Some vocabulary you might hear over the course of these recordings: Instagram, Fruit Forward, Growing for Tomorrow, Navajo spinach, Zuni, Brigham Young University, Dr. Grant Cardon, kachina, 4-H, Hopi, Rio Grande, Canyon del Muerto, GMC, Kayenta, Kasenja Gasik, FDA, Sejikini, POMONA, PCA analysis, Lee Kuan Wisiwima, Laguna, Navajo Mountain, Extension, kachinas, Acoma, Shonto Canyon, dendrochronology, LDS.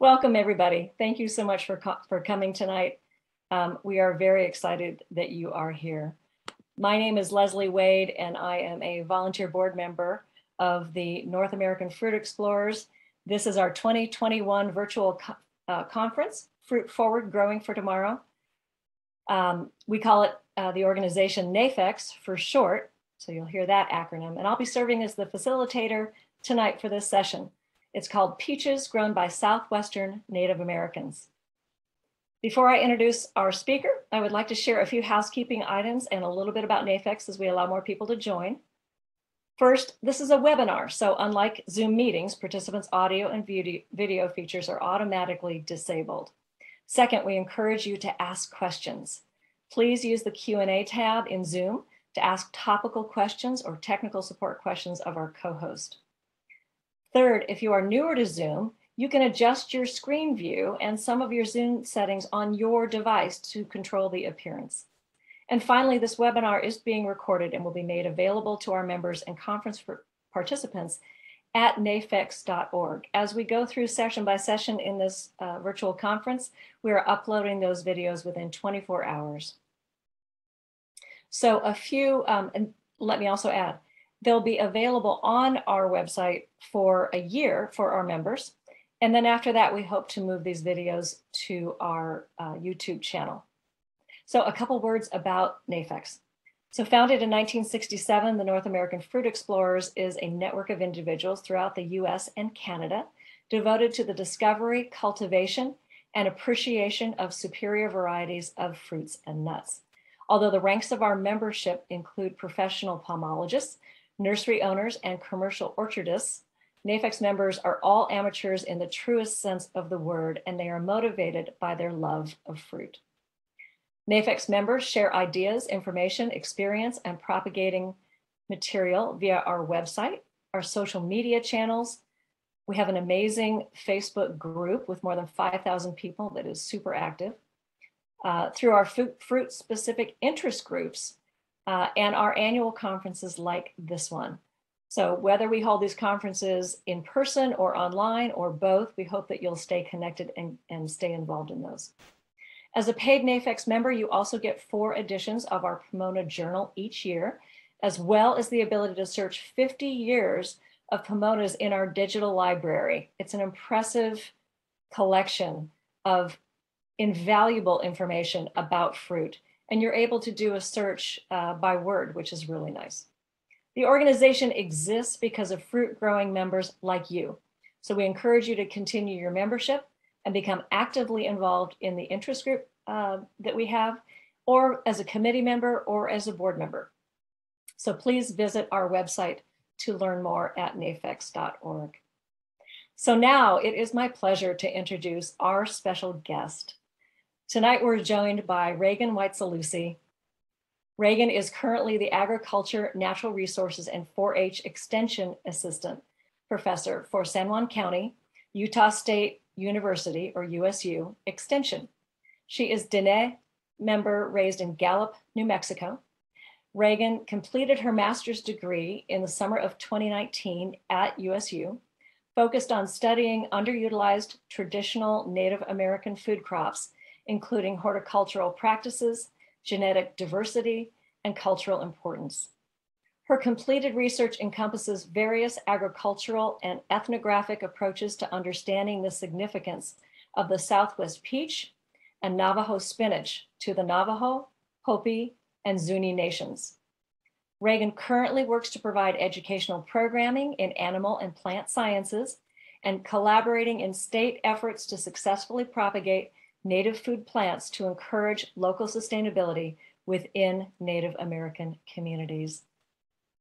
Welcome, everybody. Thank you so much for coming tonight. We are very excited that you are here. My name is Leslie Wade, and I am a volunteer board member of the North American Fruit Explorers. This is our 2021 virtual conference, Fruit Forward, Growing for Tomorrow. We call it the organization NAFEX for short, so you'll hear that acronym. And I'll be serving as the facilitator tonight for this session. It's called Peaches Grown by Southwestern Native Americans. Before I introduce our speaker, I would like to share a few housekeeping items and a little bit about NAFEX as we allow more people to join. First, this is a webinar, so unlike Zoom meetings, participants' audio and video features are automatically disabled. Second, we encourage you to ask questions. Please use the Q&A tab in Zoom to ask topical questions or technical support questions of our co-host. Third, if you are newer to Zoom, you can adjust your screen view and some of your Zoom settings on your device to control the appearance. And finally, this webinar is being recorded and will be made available to our members and conference participants at nafex.org. As we go through session by session in this virtual conference, we are uploading those videos within 24 hours. So a few, and let me also add, they'll be available on our website for a year for our members. And then after that, we hope to move these videos to our YouTube channel. So a couple words about NAFEX. So founded in 1967, the North American Fruit Explorers is a network of individuals throughout the US and Canada devoted to the discovery, cultivation, and appreciation of superior varieties of fruits and nuts. Although the ranks of our membership include professional pomologists, nursery owners, and commercial orchardists, NAFEX members are all amateurs in the truest sense of the word, and they are motivated by their love of fruit. NAFEX members share ideas, information, experience, and propagating material via our website, our social media channels. We have an amazing Facebook group with more than 5,000 people that is super active. Through our fruit-specific interest groups and our annual conferences like this one. So whether we hold these conferences in person or online or both, we hope that you'll stay connected and stay involved in those. As a paid NAFEX member, you also get 4 editions of our Pomona Journal each year, as well as the ability to search 50 years of Pomonas in our digital library. It's an impressive collection of invaluable information about fruit, and you're able to do a search by word, which is really nice. The organization exists because of fruit growing members like you. So we encourage you to continue your membership and become actively involved in the interest group that we have, or as a committee member or as a board member. So please visit our website to learn more at nafex.org. So now it is my pleasure to introduce our special guest. Tonight we're joined by Reagan Wytsalucy. Reagan is currently the Agriculture, Natural Resources, and 4-H Extension Assistant Professor for San Juan County, Utah State University, or USU, Extension. She is Diné member raised in Gallup, New Mexico. Reagan completed her master's degree in the summer of 2019 at USU, focused on studying underutilized traditional Native American food crops, including horticultural practices, genetic diversity, and cultural importance. Her completed research encompasses various agricultural and ethnographic approaches to understanding the significance of the Southwest peach and Navajo spinach to the Navajo, Hopi, and Zuni nations. Reagan currently works to provide educational programming in animal and plant sciences and collaborating in state efforts to successfully propagate native food plants to encourage local sustainability within Native American communities.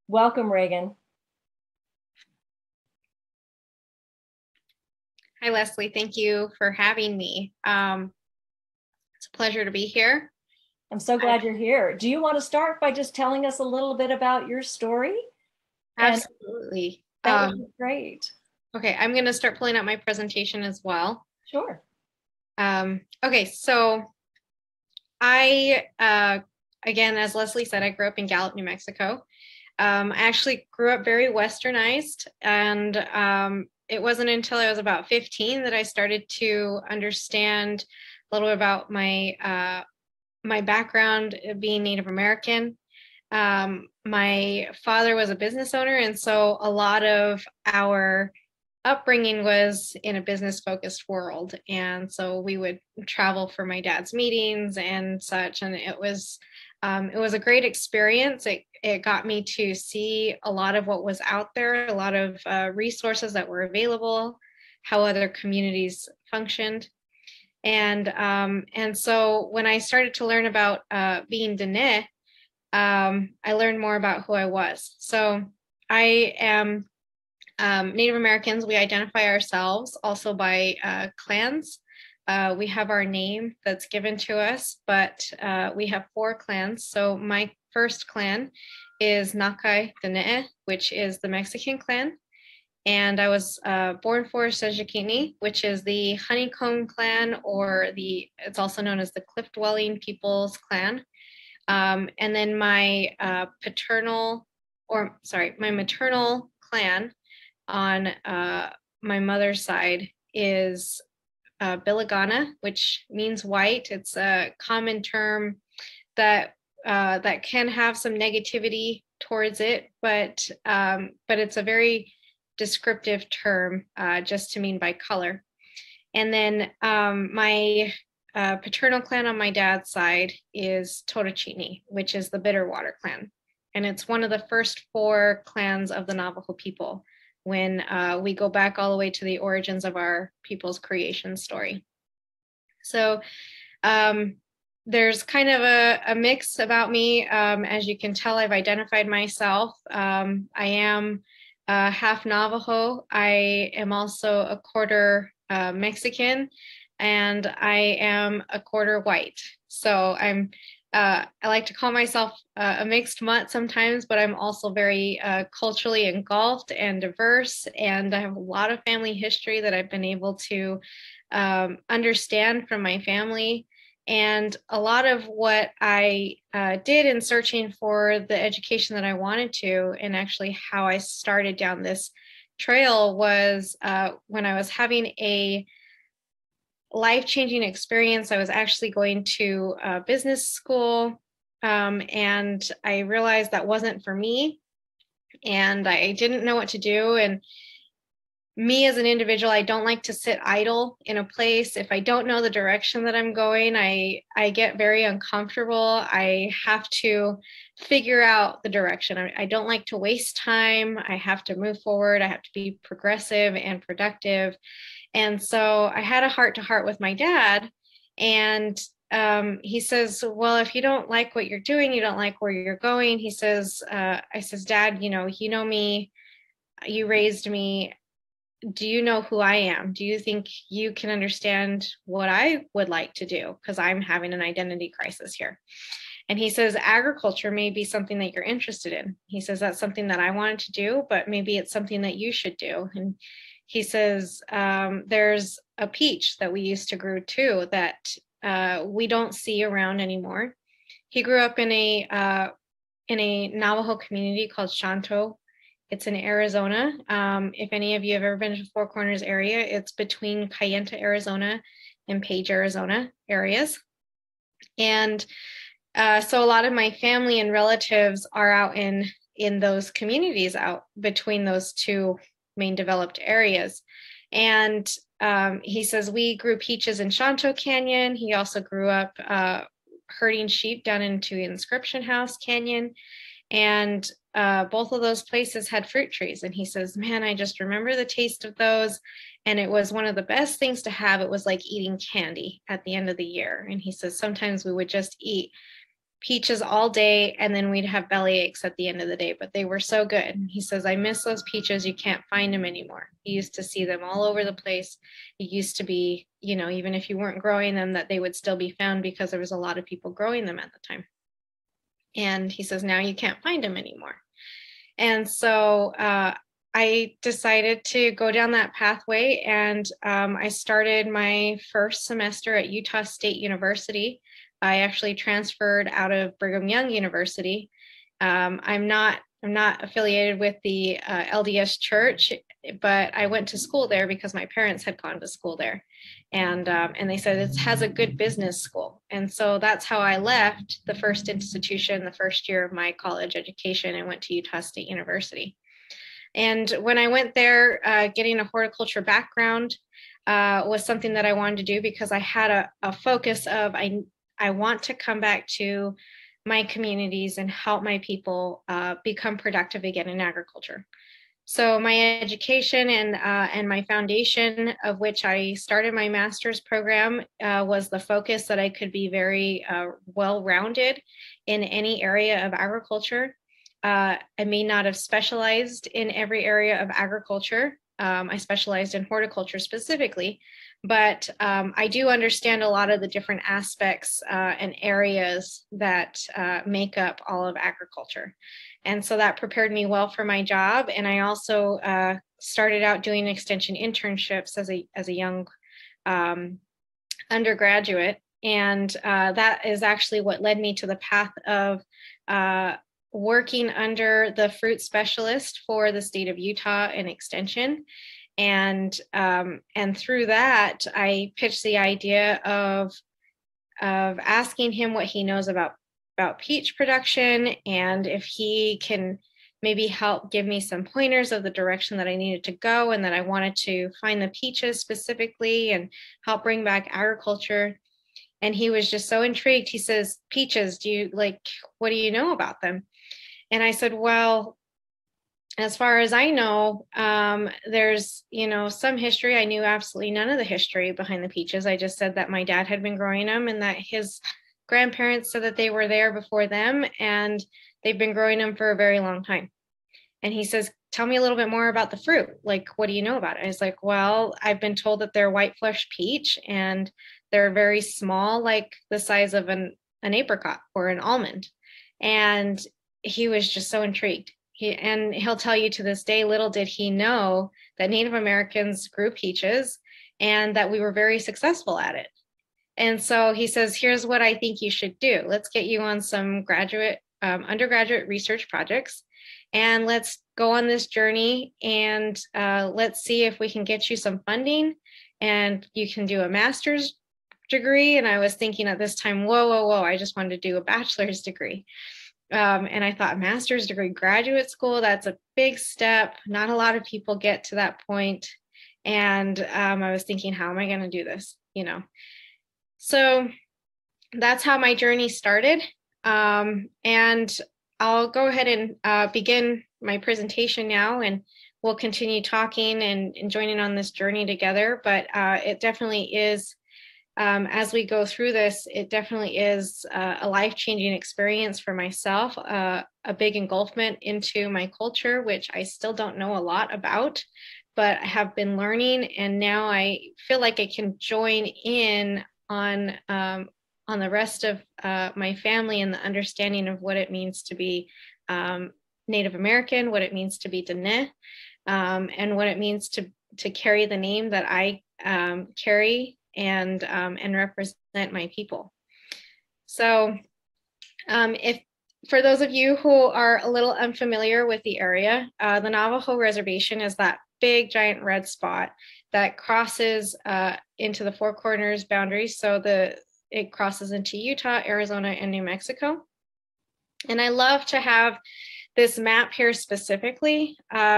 Welcome, Reagan. Hi, Leslie. Thank you for having me. It's a pleasure to be here. I'm so glad you're here. Do you want to start by just telling us a little bit about your story? Absolutely. That would be great. Okay, I'm going to start pulling out my presentation as well. Sure. Okay, so I, again, as Leslie said, I grew up in Gallup, New Mexico. I actually grew up very Westernized and it wasn't until I was about 15 that I started to understand a little bit about my my background being Native American. My father was a business owner, and so a lot of our upbringing was in a business focused world, and so we would travel for my dad's meetings and such, and it was a great experience. It got me to see a lot of what was out there, a lot of resources that were available, how other communities functioned. And so when I started to learn about being Diné, I learned more about who I was. So I am Native Americans. We identify ourselves also by clans. We have our name that's given to us, but we have four clans. So my first clan is Nakai Diné, which is the Mexican clan. And I was born for Sejikini, which is the honeycomb clan, or it's also known as the cliff dwelling people's clan. And then my my maternal clan on my mother's side is Bilagana, which means white. It's a common term that can have some negativity towards it, but it's a very descriptive term just to mean by color. And then my paternal clan on my dad's side is Torochini, which is the Bitterwater clan. And it's one of the first four clans of the Navajo people when we go back all the way to the origins of our people's creation story. So there's kind of a mix about me. As you can tell, I've identified myself. I am half Navajo. I am also a quarter Mexican, and I am a quarter white. So I'm, I like to call myself a mixed mutt sometimes, but I'm also very culturally engulfed and diverse. And I have a lot of family history that I've been able to understand from my family. And a lot of what I did in searching for the education that I wanted to, and actually how I started down this trail, was when I was having a life-changing experience. I was actually going to business school, and I realized that wasn't for me, and I didn't know what to do. And me as an individual, I don't like to sit idle in a place. If I don't know the direction that I'm going, I get very uncomfortable. I have to figure out the direction. I don't like to waste time. I have to move forward. I have to be progressive and productive. And so I had a heart-to-heart with my dad, and he says, well, if you don't like what you're doing, you don't like where you're going. He says, I says, Dad, you know me, you raised me. Do you know who I am? Do you think you can understand what I would like to do? Because I'm having an identity crisis here. And he says, agriculture may be something that you're interested in. He says, that's something that I wanted to do, but maybe it's something that you should do. And he says, there's a peach that we used to grow too that we don't see around anymore. He grew up in a Navajo community called Chanto. It's in Arizona. If any of you have ever been to Four Corners area, it's between Kayenta, Arizona and Page, Arizona areas. And so a lot of my family and relatives are out in those communities out between those two main developed areas. And he says, we grew peaches in Shonto Canyon. He also grew up herding sheep down into Inscription House Canyon. And both of those places had fruit trees. And he says, man, I just remember the taste of those. And it was one of the best things to have. It was like eating candy at the end of the year. And he says, sometimes we would just eat peaches all day, and then we'd have belly aches at the end of the day, but they were so good. And he says, I miss those peaches. You can't find them anymore. You used to see them all over the place. It used to be, even if you weren't growing them, that they would still be found because there was a lot of people growing them at the time. And he says, now you can't find them anymore. And so I decided to go down that pathway, and I started my first semester at Utah State University. I actually transferred out of Brigham Young University. I'm not affiliated with the LDS Church. but I went to school there because my parents had gone to school there, and they said it has a good business school. And so that's how I left the first institution, the first year of my college education, and went to Utah State University. And when I went there, getting a horticulture background was something that I wanted to do because I had a focus of I want to come back to my communities and help my people become productive again in agriculture. So my education and my foundation, of which I started my master's program, was the focus that I could be very well-rounded in any area of agriculture. I may not have specialized in every area of agriculture. I specialized in horticulture specifically, but I do understand a lot of the different aspects and areas that make up all of agriculture. And so that prepared me well for my job. And I also started out doing extension internships as a young undergraduate. And that is actually what led me to the path of working under the fruit specialist for the state of Utah in extension. And through that, I pitched the idea of asking him what he knows about peach production, and if he can maybe help give me some pointers of the direction that I needed to go, and that I wanted to find the peaches specifically and help bring back agriculture. And he was just so intrigued. He says, "Peaches, what do you know about them?" And I said, "Well, as far as I know, there's, some history." I knew absolutely none of the history behind the peaches. I just said that my dad had been growing them and that his grandparents said that they were there before them and they've been growing them for a very long time. And he says, "Tell me a little bit more about the fruit. What do you know about it?" I was like, "Well, I've been told that they're white flesh peach and they're very small, like the size of an apricot or an almond." And he was just so intrigued. And he'll tell you to this day, little did he know that Native Americans grew peaches and that we were very successful at it. And so he says, "Here's what I think you should do. Let's get you on some undergraduate research projects, and let's go on this journey, and let's see if we can get you some funding and you can do a master's degree." And I was thinking at this time, whoa, I just wanted to do a bachelor's degree. And I thought, master's degree, graduate school, that's a big step. Not a lot of people get to that point. And I was thinking, how am I going to do this? So that's how my journey started. And I'll go ahead and begin my presentation now, and we'll continue talking and joining on this journey together. But it definitely is, as we go through this, it definitely is a life-changing experience for myself, a big engulfment into my culture, which I still don't know a lot about, but I have been learning. And now I feel like I can join in on the rest of my family and the understanding of what it means to be Native American, what it means to be Diné, and what it means to carry the name that I carry and represent my people. So if for those of you who are a little unfamiliar with the area, the Navajo Reservation is that big giant red spot that crosses into the Four Corners boundaries. So it crosses into Utah, Arizona, and New Mexico. And I love to have this map here specifically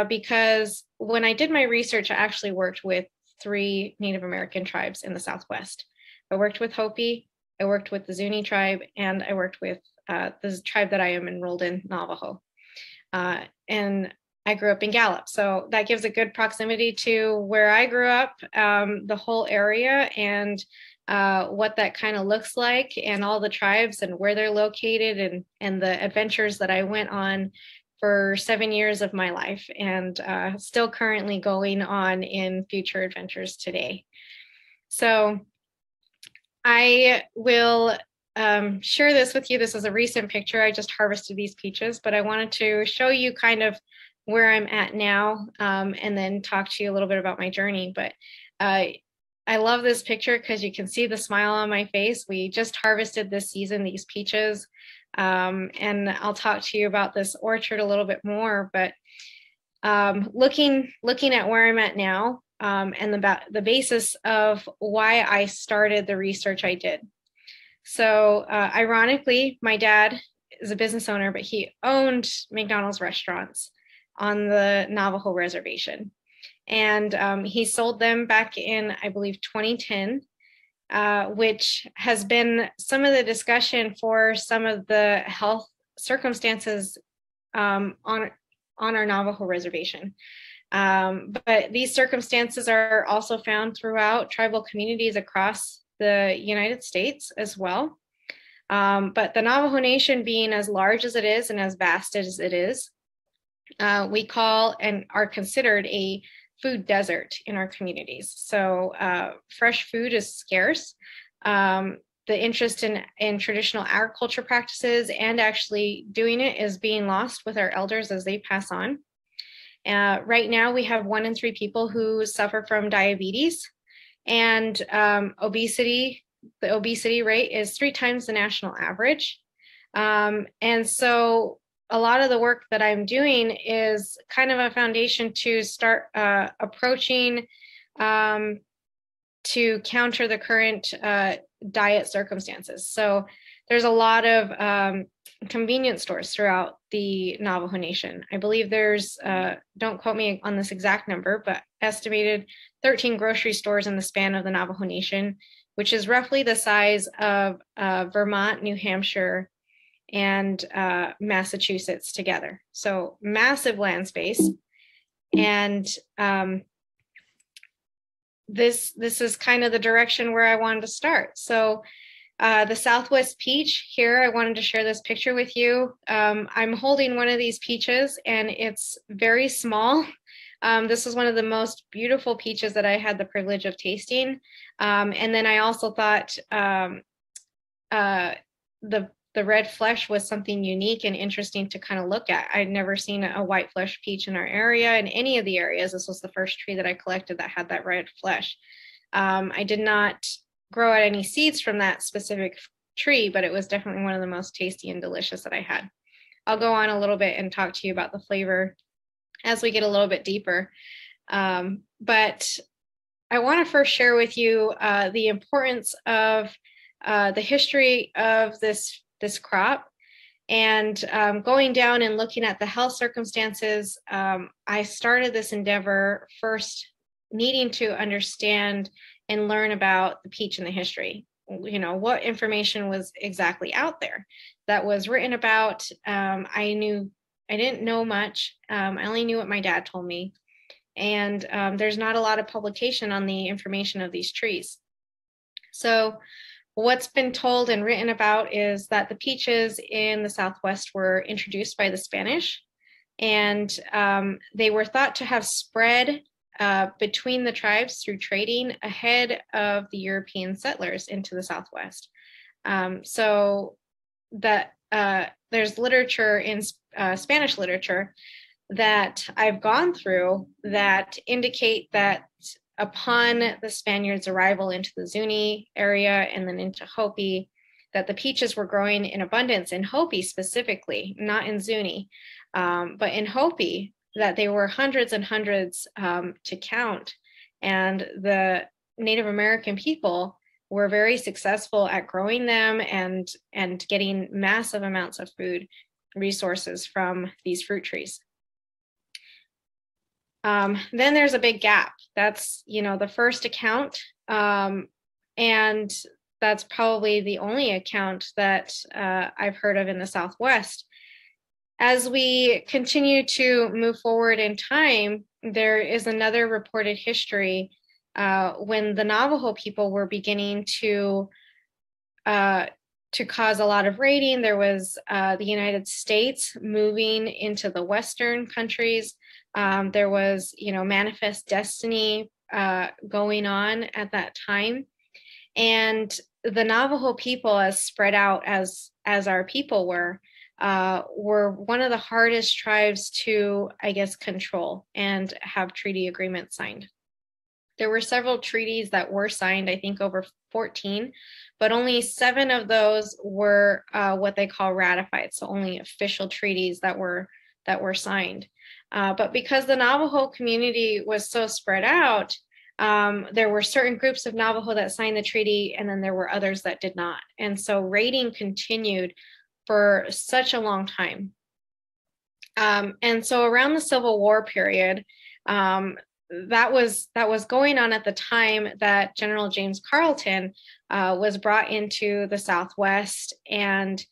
because when I did my research, I actually worked with 3 Native American tribes in the Southwest. I worked with Hopi, I worked with the Zuni tribe, and I worked with the tribe that I am enrolled in, Navajo. And I grew up in Gallup, so that gives a good proximity to where I grew up, the whole area, and what that kind of looks like, and all the tribes and where they're located, and the adventures that I went on for 7 years of my life, and still currently going on in future adventures today. So I will share this with you. This is a recent picture. I just harvested these peaches, but I wanted to show you kind of where I'm at now, and then talk to you a little bit about my journey. But I love this picture because you can see the smile on my face. We just harvested this season these peaches. And I'll talk to you about this orchard a little bit more, but looking at where I'm at now, and the basis of why I started the research I did. So ironically, my dad is a business owner, but he owned McDonald's restaurants on the Navajo reservation. And he sold them back in, I believe, 2010, which has been some of the discussion for some of the health circumstances on our Navajo reservation. But these circumstances are also found throughout tribal communities across the United States as well. But the Navajo Nation, being as large as it is and as vast as it is, we call and are considered a food desert in our communities. So fresh food is scarce. The interest in traditional agriculture practices and actually doing it is being lost with our elders as they pass on. Right now, we have 1 in 3 people who suffer from diabetes, and obesity. The obesity rate is 3 times the national average. And so a lot of the work that I'm doing is kind of a foundation to start approaching to counter the current diet circumstances. So there's a lot of convenience stores throughout the Navajo Nation. I believe there's, don't quote me on this exact number, but estimated 13 grocery stores in the span of the Navajo Nation, which is roughly the size of Vermont, New Hampshire, and Massachusetts together. So massive land space. And this is kind of the direction where I wanted to start. So the Southwest peach here, I wanted to share this picture with you. I'm holding one of these peaches and it's very small. This was one of the most beautiful peaches that I had the privilege of tasting. And then I also thought the red flesh was something unique and interesting to kind of look at. I'd never seen a white flesh peach in our area, in any of the areas. This was the first tree that I collected that had that red flesh. I did not grow out any seeds from that specific tree, but it was definitely one of the most tasty and delicious that I had. I'll go on a little bit and talk to you about the flavor as we get a little bit deeper. But I want to first share with you the importance of the history of this crop. And going down and looking at the health circumstances, I started this endeavor first needing to understand and learn about the peach and the history. You know, what information was exactly out there that was written about. I didn't know much. I only knew what my dad told me. And there's not a lot of publication on the information of these trees. So what's been told and written about is that the peaches in the Southwest were introduced by the Spanish, and they were thought to have spread between the tribes through trading ahead of the European settlers into the Southwest. So that there's literature in Spanish literature that I've gone through that indicate that upon the Spaniards' arrival into the Zuni area and then into Hopi, that the peaches were growing in abundance in Hopi specifically, not in Zuni, but in Hopi, that they were hundreds and hundreds to count. And the Native American people were very successful at growing them and getting massive amounts of food resources from these fruit trees. Then there's a big gap. That's, you know, the first account. And that's probably the only account that I've heard of in the Southwest. As we continue to move forward in time, there is another reported history when the Navajo people were beginning to cause a lot of raiding. There was the United States moving into the Western countries. There was, you know, manifest destiny going on at that time. And the Navajo people, as spread out as our people were one of the hardest tribes to, I guess, control and have treaty agreements signed. There were several treaties that were signed, I think over 14, but only 7 of those were what they call ratified. So only official treaties that were that were signed. But because the Navajo community was so spread out, there were certain groups of Navajo that signed the treaty, and then there were others that did not. And so raiding continued for such a long time. And so around the Civil War period, that was going on at the time that General James Carleton was brought into the Southwest, and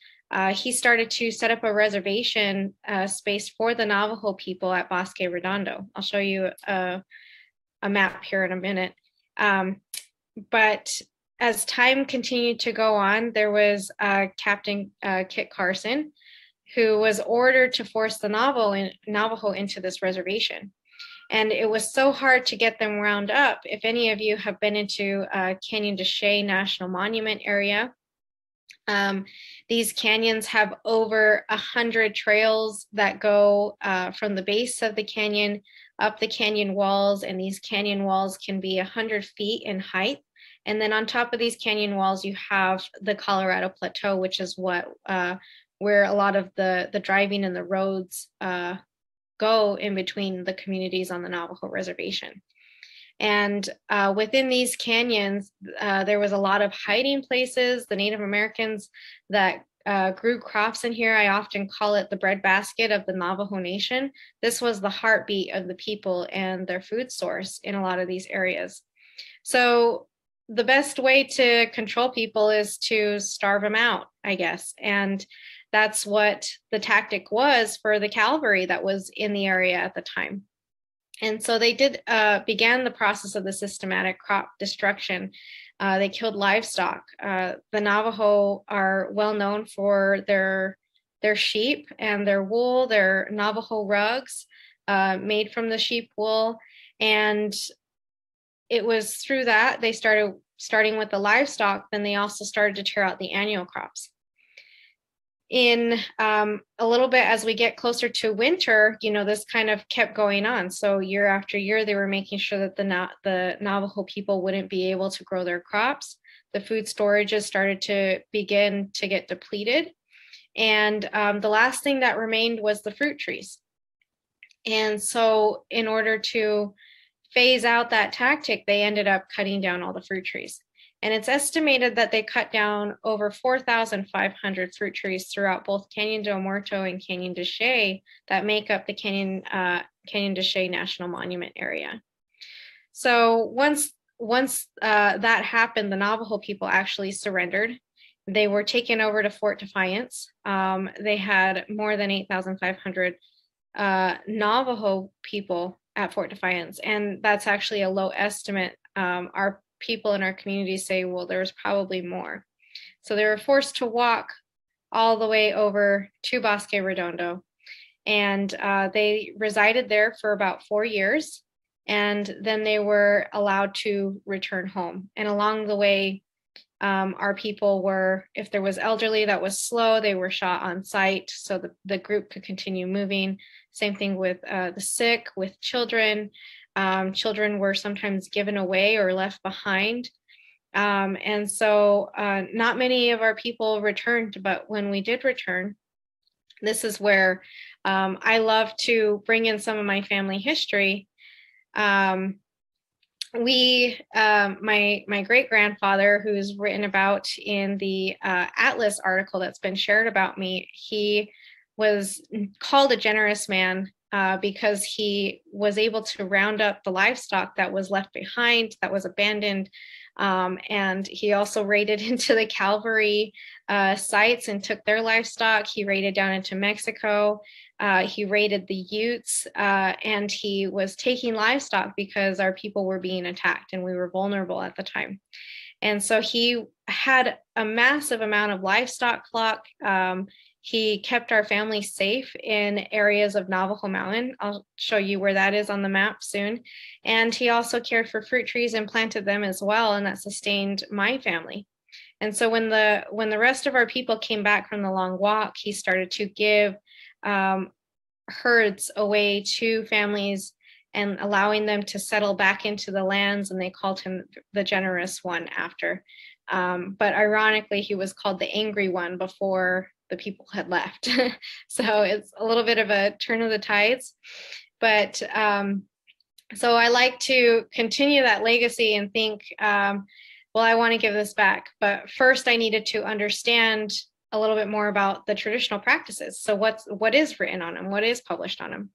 he started to set up a reservation space for the Navajo people at Bosque Redondo. I'll show you a map here in a minute. But as time continued to go on, there was Captain Kit Carson, who was ordered to force the Navajo into this reservation. And it was so hard to get them round up. If any of you have been into Canyon de Chelly National Monument area, these canyons have over 100 trails that go from the base of the canyon up the canyon walls, and these canyon walls can be 100 feet in height. And then on top of these canyon walls, you have the Colorado Plateau, which is what where a lot of the driving and the roads go in between the communities on the Navajo reservation. And within these canyons, there was a lot of hiding places. The Native Americans that grew crops in here, I often call it the breadbasket of the Navajo Nation. This was the heartbeat of the people and their food source in a lot of these areas. So the best way to control people is to starve them out, I guess. And that's what the tactic was for the cavalry that was in the area at the time. And so they did began the process of the systematic crop destruction. They killed livestock. The Navajo are well known for their sheep and their wool, their Navajo rugs made from the sheep wool. And it was through that they starting with the livestock, then they also started to tear out the annual crops. In a little bit, as we get closer to winter, you know, this kind of kept going on. So year after year, they were making sure that the Navajo people wouldn't be able to grow their crops. The food storages started to begin to get depleted. And the last thing that remained was the fruit trees. And so in order to phase out that tactic, they ended up cutting down all the fruit trees. And it's estimated that they cut down over 4,500 fruit trees throughout both Canyon del Muerto and Canyon de Chelly that make up the Canyon de Chelly National Monument area. So once that happened, the Navajo people actually surrendered. They were taken over to Fort Defiance. They had more than 8,500 Navajo people at Fort Defiance, and that's actually a low estimate. Our people in our community say, well, there was probably more. So they were forced to walk all the way over to Bosque Redondo, and they resided there for about 4 years, and then they were allowed to return home. And along the way, our people were, if there was elderly that was slow, they were shot on sight so the group could continue moving. Same thing with the sick, with children. Children were sometimes given away or left behind. And so not many of our people returned, but when we did return, this is where I love to bring in some of my family history. My great-grandfather, who's written about in the Atlas article that's been shared about me, he was called a generous man. Because he was able to round up the livestock that was left behind, that was abandoned. And he also raided into the cavalry sites and took their livestock. He raided down into Mexico. He raided the Utes, and he was taking livestock because our people were being attacked and we were vulnerable at the time. And so he had a massive amount of livestock flock. He kept our family safe in areas of Navajo Mountain. I'll show you where that is on the map soon. And he also cared for fruit trees and planted them as well, and that sustained my family. And so when the rest of our people came back from the long walk, he started to give herds away to families and allowing them to settle back into the lands, and they called him the generous one after. But ironically, he was called the angry one before the people had left. So it's a little bit of a turn of the tides. But so I like to continue that legacy and think, well, I want to give this back. But first I needed to understand a little bit more about the traditional practices. So what is written on them? What is published on them?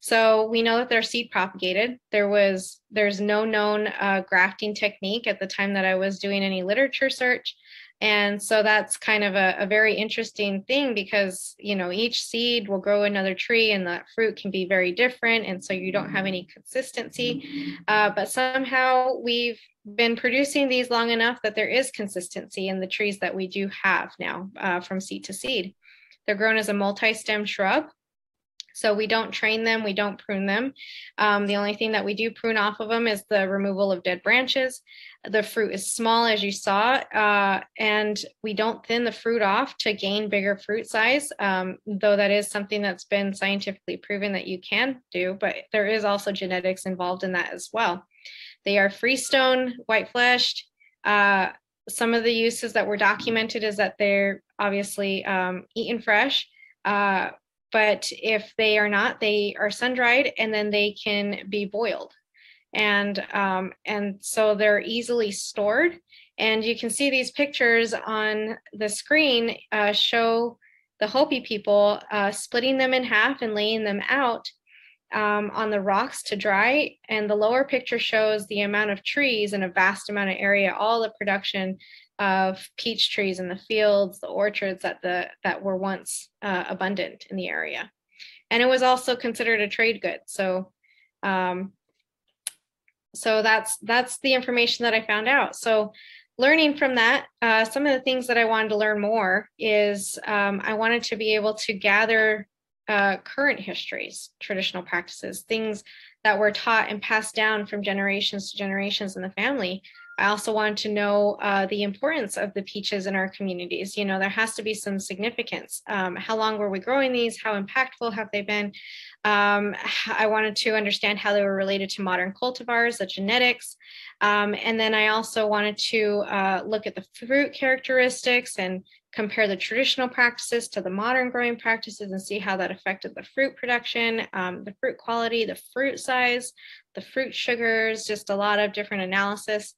So we know that they're seed propagated. There's no known grafting technique at the time that I was doing any literature search. And so that's kind of a very interesting thing because, you know, each seed will grow another tree and that fruit can be very different. And so you don't have any consistency, but somehow we've been producing these long enough that there is consistency in the trees that we do have now from seed to seed. They're grown as a multi-stem shrub. So we don't train them, we don't prune them. The only thing that we do prune off of them is the removal of dead branches. The fruit is small, as you saw, and we don't thin the fruit off to gain bigger fruit size, though that is something that's been scientifically proven that you can do, but there is also genetics involved in that as well. They are freestone, white-fleshed. Some of the uses that were documented is that they're obviously eaten fresh, but if they are not, they are sun-dried and then they can be boiled. And so they're easily stored. And you can see these pictures on the screen show the Hopi people splitting them in half and laying them out on the rocks to dry. And the lower picture shows the amount of trees in a vast amount of area, all the production of peach trees in the fields, the orchards that were once abundant in the area. And it was also considered a trade good. So so that's the information that I found out. So learning from that, some of the things that I wanted to learn more is I wanted to be able to gather current histories, traditional practices, things that were taught and passed down from generations to generations in the family. I also wanted to know the importance of the peaches in our communities. You know, there has to be some significance. How long were we growing these? How impactful have they been? I wanted to understand how they were related to modern cultivars, the genetics. And then I also wanted to look at the fruit characteristics and compare the traditional practices to the modern growing practices and see how that affected the fruit production, the fruit quality, the fruit size, the fruit sugars, just a lot of different analysis.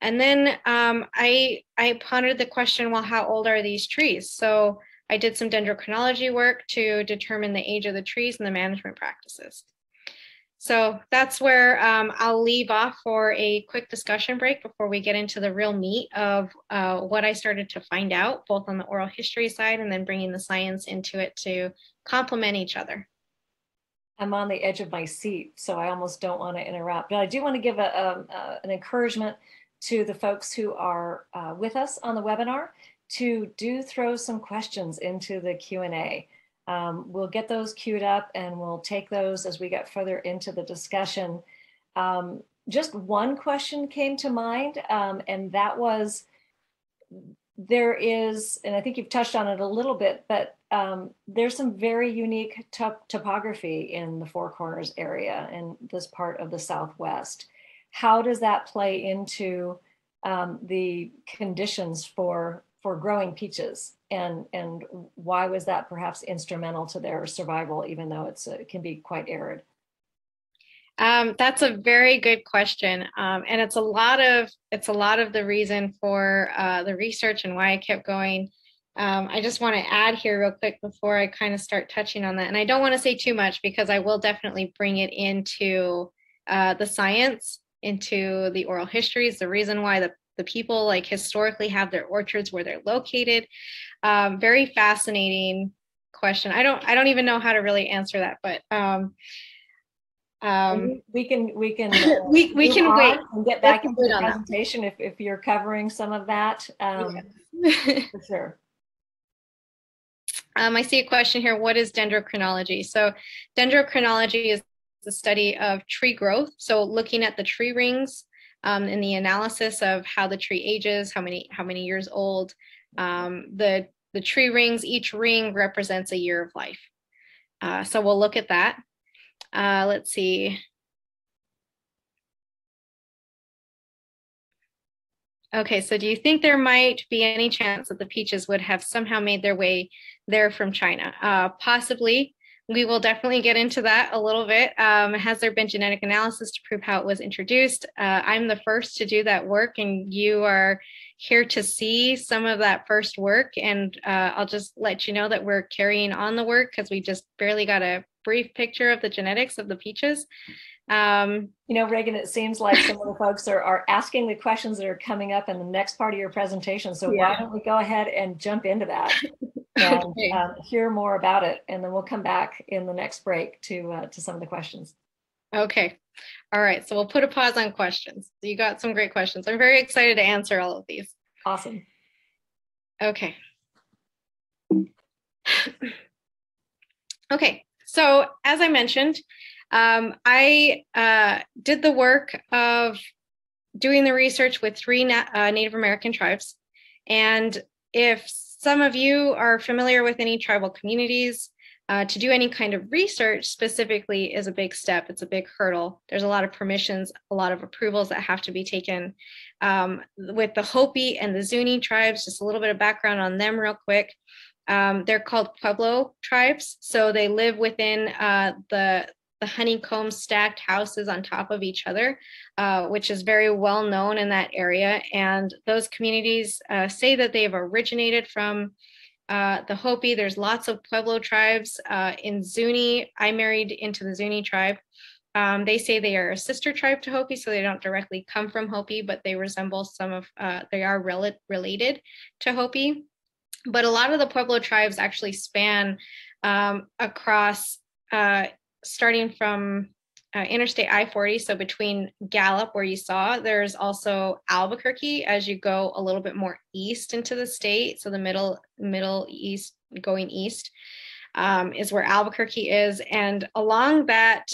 And then I pondered the question, well, how old are these trees? So I did some dendrochronology work to determine the age of the trees and the management practices. So that's where I'll leave off for a quick discussion break before we get into the real meat of what I started to find out, both on the oral history side and then bringing the science into it to complement each other. I'm on the edge of my seat, so I almost don't want to interrupt. But I do want to give an encouragement to the folks who are with us on the webinar to throw some questions into the Q&A. We'll get those queued up and we'll take those as we get further into the discussion. Just one question came to mind, and that was, there is, and I think you've touched on it a little bit, but there's some very unique topography in the Four Corners area in this part of the Southwest. How does that play into the conditions for growing peaches, and why was that perhaps instrumental to their survival, even though it can be quite arid? That's a very good question, and it's a lot of the reason for the research and why I kept going. I just want to add here real quick before I kind of start touching on that, and I don't want to say too much because I will definitely bring it into the science, into the oral histories, the reason why the people like historically have their orchards where they're located. Very fascinating question. I don't even know how to really answer that, but we can we can wait and get back into the presentation if you're covering some of that. Yeah. For sure. I see a question here. What is dendrochronology? So dendrochronology is the study of tree growth. So looking at the tree rings in the analysis of how the tree ages, how many years old, the tree rings, each ring represents a year of life. So we'll look at that. Let's see. Okay, so do you think there might be any chance that the peaches would have somehow made their way there from China? Possibly. We will definitely get into that a little bit. Has there been genetic analysis to prove how it was introduced? I'm the first to do that work, and you are here to see some of that first work. And I'll just let you know that we're carrying on the work because we just barely got a brief picture of the genetics of the peaches. You know, Reagan, it seems like some of the folks are asking the questions that are coming up in the next part of your presentation. So yeah. Why don't we go ahead and jump into that and okay. Hear more about it. And then we'll come back in the next break to some of the questions. Okay. All right. So we'll put a pause on questions. You got some great questions. I'm very excited to answer all of these. Awesome. Okay. Okay. So as I mentioned, I did the work of doing the research with three Native American tribes. And if some of you are familiar with any tribal communities, to do any kind of research specifically is a big step. It's a big hurdle. There's a lot of permissions, a lot of approvals that have to be taken. With the Hopi and the Zuni tribes, just a little bit of background on them real quick. They're called Pueblo tribes. So they live within the honeycomb stacked houses on top of each other, which is very well known in that area. And those communities say that they've originated from the Hopi. There's lots of Pueblo tribes in Zuni. I married into the Zuni tribe. They say they are a sister tribe to Hopi, so they don't directly come from Hopi, but they resemble some of, they are related to Hopi. But a lot of the Pueblo tribes actually span across starting from Interstate I-40, so between Gallup, where you saw, there's also Albuquerque as you go a little bit more east into the state. So the middle east, going east is where Albuquerque is. And along that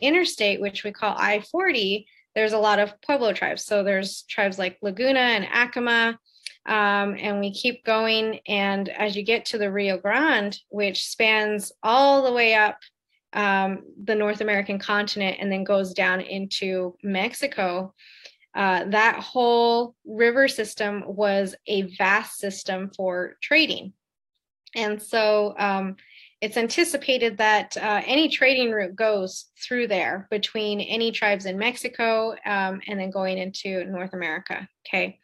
interstate, which we call I-40, there's a lot of Pueblo tribes. So there's tribes like Laguna and Acoma. And we keep going. And as you get to the Rio Grande, which spans all the way up the North American continent and then goes down into Mexico, that whole river system was a vast system for trading. And so it's anticipated that any trading route goes through there between any tribes in Mexico and then going into North America. Okay.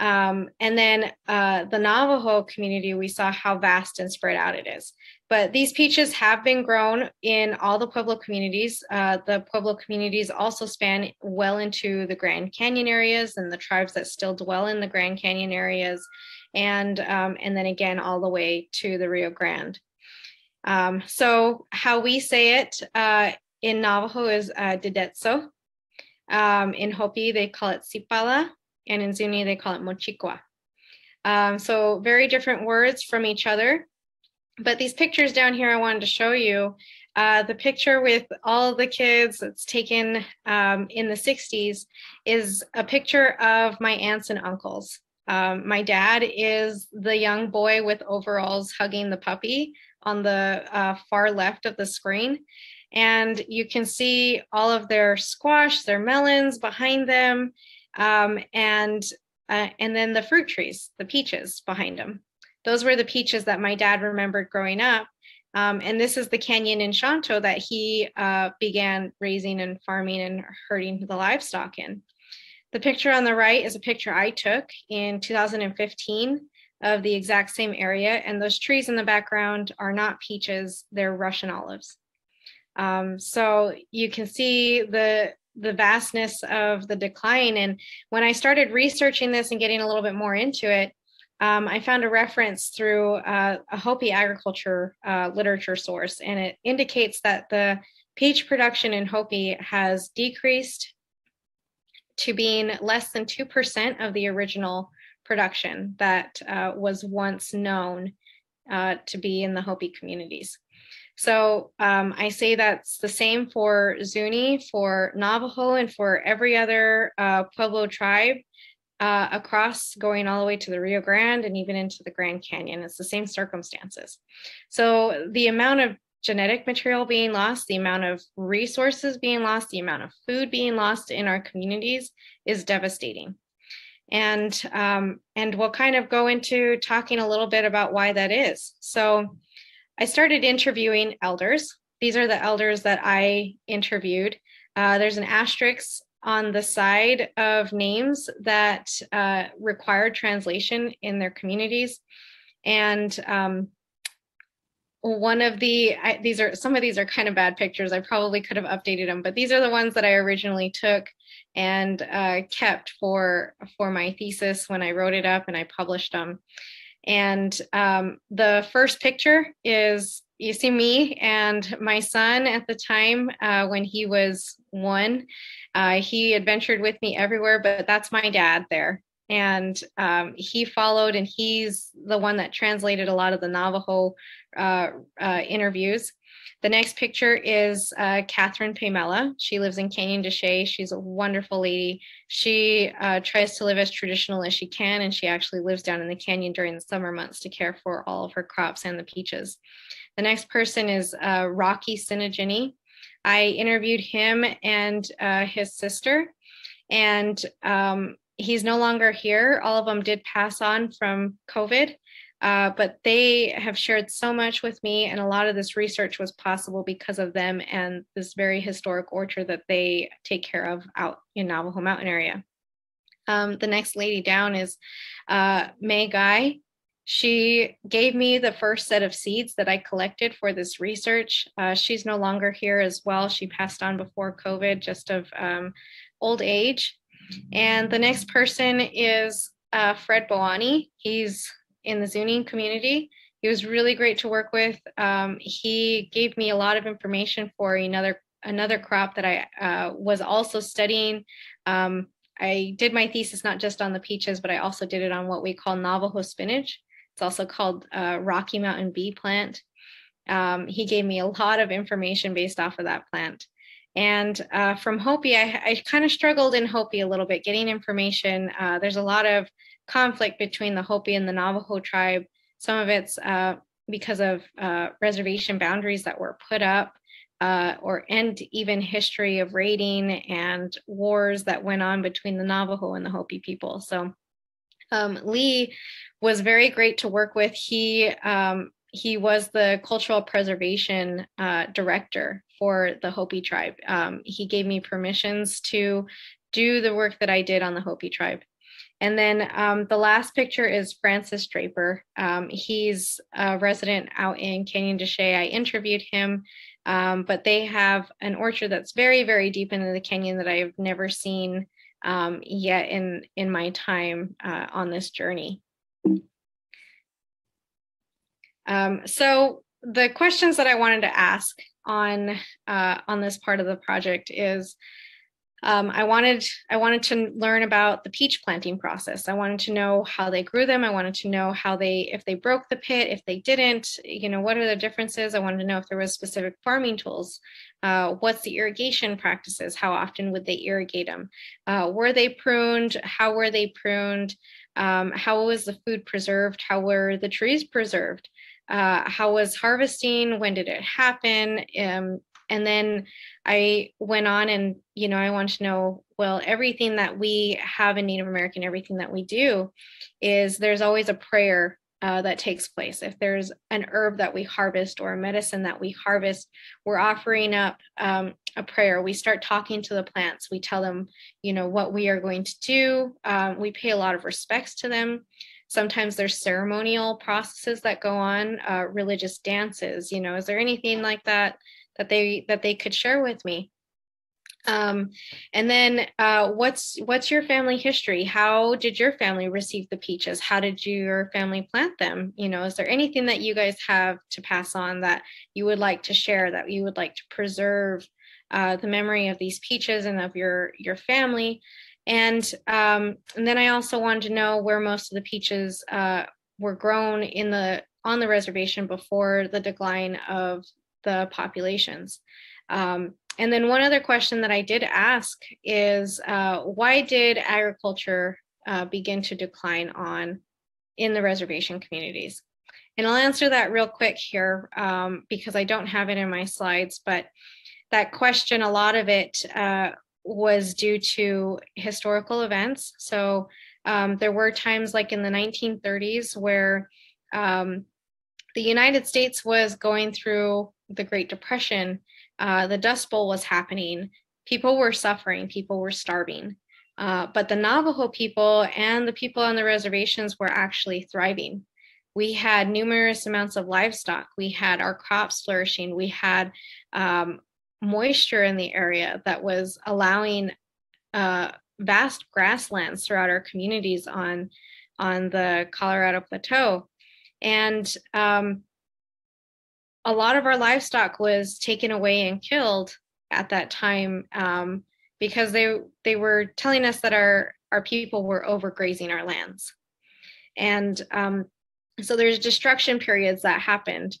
And then the Navajo community, we saw how vast and spread out it is. But these peaches have been grown in all the Pueblo communities. The Pueblo communities also span well into the Grand Canyon areas and the tribes that still dwell in the Grand Canyon areas. And then again, all the way to the Rio Grande. So how we say it in Navajo is didetso. In Hopi, they call it sipala. And in Zuni, they call it mochiqua. So very different words from each other. But these pictures down here I wanted to show you. The picture with all the kids that's taken in the 60s is a picture of my aunts and uncles. My dad is the young boy with overalls hugging the puppy on the far left of the screen. And you can see all of their squash, their melons behind them. And then the fruit trees, the peaches behind them. Those were the peaches that my dad remembered growing up. And this is the canyon in Chanto that he began raising and farming and herding the livestock in. The picture on the right is a picture I took in 2015 of the exact same area. And those trees in the background are not peaches, they're Russian olives. So you can see the vastness of the decline. And when I started researching this and getting a little bit more into it, I found a reference through a Hopi agriculture literature source, and it indicates that the peach production in Hopi has decreased to being less than 2% of the original production that was once known to be in the Hopi communities. So I say that's the same for Zuni, for Navajo, and for every other Pueblo tribe across, going all the way to the Rio Grande and even into the Grand Canyon. It's the same circumstances. So the amount of genetic material being lost, the amount of resources being lost, the amount of food being lost in our communities is devastating. And we'll kind of go into talking a little bit about why that is. So I started interviewing elders. These are the elders that I interviewed. There's an asterisk on the side of names that require translation in their communities. And one of the, these are kind of bad pictures. I probably could have updated them, but these are the ones that I originally took and kept for my thesis when I wrote it up and I published them. And the first picture is, you see me and my son at the time when he was 1. He adventured with me everywhere, but that's my dad there. And he followed, and he's the one that translated a lot of the Navajo interviews. The next picture is Catherine Pamela. She lives in Canyon de Chelly. She's a wonderful lady. She tries to live as traditional as she can, and she actually lives down in the canyon during the summer months to care for all of her crops and the peaches. The next person is Rocky Sinagini. I interviewed him and his sister, and he's no longer here. All of them did pass on from COVID. But they have shared so much with me, and a lot of this research was possible because of them and this very historic orchard that they take care of out in Navajo Mountain area. The next lady down is May Guy. She gave me the first set of seeds that I collected for this research. She's no longer here as well. She passed on before COVID, just of old age. And the next person is Fred Bowannie. He's in the Zuni community. He was really great to work with. He gave me a lot of information for another crop that I was also studying. I did my thesis not just on the peaches, but I also did it on what we call Navajo spinach. It's also called Rocky Mountain bee plant. He gave me a lot of information based off of that plant. And from Hopi, I kind of struggled in Hopi a little bit, getting information. There's a lot of conflict between the Hopi and the Navajo tribe. Some of it's because of reservation boundaries that were put up, and even history of raiding and wars that went on between the Navajo and the Hopi people. So Lee was very great to work with. He was the cultural preservation director for the Hopi tribe. He gave me permissions to do the work that I did on the Hopi tribe. And then the last picture is Francis Draper. He's a resident out in Canyon de Chelly. I interviewed him, but they have an orchard that's very, very deep into the canyon that I have never seen yet in my time on this journey. So the questions that I wanted to ask on this part of the project is, I wanted to learn about the peach planting process. I wanted to know how they grew them. I wanted to know how they, if they broke the pit, if they didn't, you know, what are the differences? I wanted to know if there was specific farming tools. What's the irrigation practices? How often would they irrigate them? Were they pruned? How were they pruned? How was the food preserved? How were the trees preserved? How was harvesting? When did it happen? And then I went on and, you know, I want to know, well, everything that we have in Native American, everything that we do is there's always a prayer that takes place. If there's an herb that we harvest or a medicine that we harvest, we're offering up a prayer. We start talking to the plants. We tell them, you know, what we are going to do. We pay a lot of respects to them. Sometimes there's ceremonial processes that go on, religious dances, you know, is there anything like that that they could share with me? And then what's your family history? How did your family receive the peaches? How did your family plant them? You know, is there anything that you guys have to pass on that you would like to share, that you would like to preserve the memory of these peaches and of your family? And then I also wanted to know where most of the peaches were grown on the reservation before the decline of the populations. And then one other question that I did ask is, why did agriculture begin to decline in the reservation communities? And I'll answer that real quick here because I don't have it in my slides, but that question, a lot of it was due to historical events. So There were times like in the 1930s where the United States was going through the Great Depression. The Dust Bowl was happening. People were suffering. People were starving. But the Navajo people and the people on the reservations were actually thriving. We had numerous amounts of livestock. We had our crops flourishing. We had moisture in the area that was allowing vast grasslands throughout our communities on the Colorado Plateau. And a lot of our livestock was taken away and killed at that time because they were telling us that our people were overgrazing our lands. And so there's destruction periods that happened.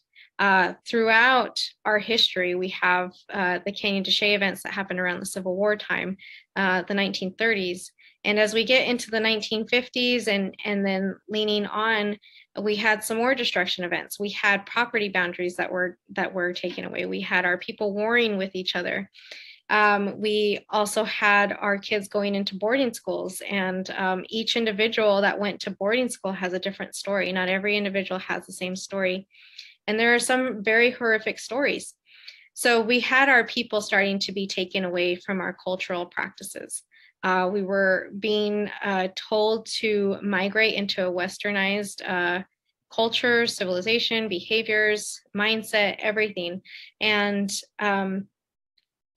Throughout our history, we have the Canyon de Chelly events that happened around the Civil War time, the 1930s. And as we get into the 1950s and then leaning on, we had some more destruction events. We had property boundaries that were taken away. We had our people warring with each other. We also had our kids going into boarding schools, and each individual that went to boarding school has a different story. Not every individual has the same story. And there are some very horrific stories. So we had our people starting to be taken away from our cultural practices. We were being told to migrate into a westernized culture, civilization, behaviors, mindset, everything. And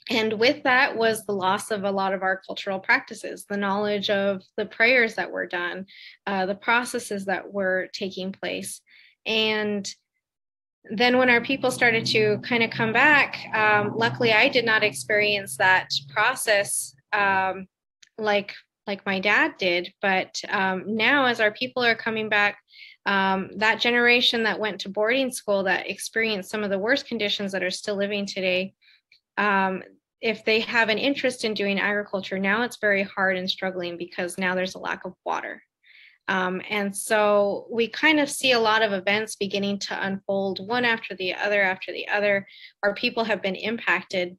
with that was the loss of a lot of our cultural practices, the knowledge of the prayers that were done, the processes that were taking place. And then when our people started to kind of come back, luckily I did not experience that process like my dad did. But now as our people are coming back, that generation that went to boarding school that experienced some of the worst conditions that are still living today, if they have an interest in doing agriculture, now it's very hard and struggling because now there's a lack of water. And so we kind of see a lot of events beginning to unfold one after the other after the other. Our people have been impacted.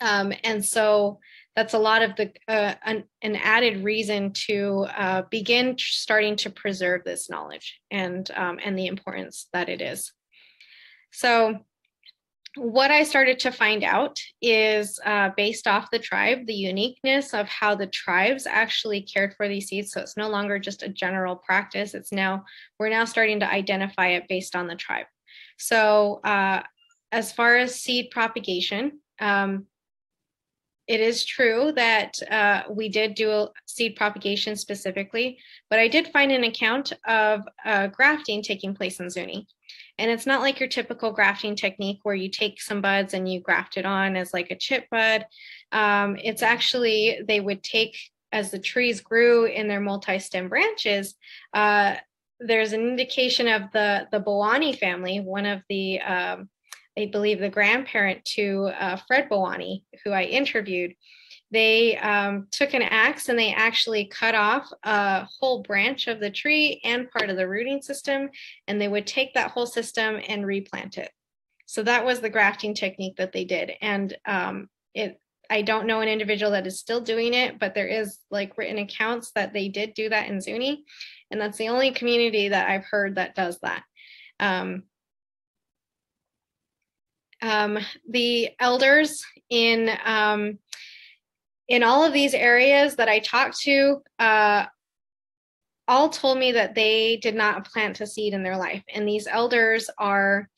And so that's a lot of the an added reason to begin starting to preserve this knowledge and the importance that it is. So what I started to find out is based off the tribe, the uniqueness of how the tribes actually cared for these seeds. So it's no longer just a general practice. It's now, we're now starting to identify it based on the tribe. So as far as seed propagation, it is true that we did do seed propagation specifically, but I did find an account of grafting taking place in Zuni. And it's not like your typical grafting technique where you take some buds and you graft it on as like a chip bud. It's actually, they would take, as the trees grew in their multi-stem branches, there's an indication of the Bowannie family, one of the, I believe the grandparent to Fred Bowannie, who I interviewed. They took an axe and they actually cut off a whole branch of the tree and part of the rooting system, and they would take that whole system and replant it. So that was the grafting technique that they did. And I don't know an individual that is still doing it, but there is like written accounts that they did do that in Zuni. And that's the only community that I've heard that does that. The elders in all of these areas that I talked to, all told me that they did not plant a seed in their life. And these elders are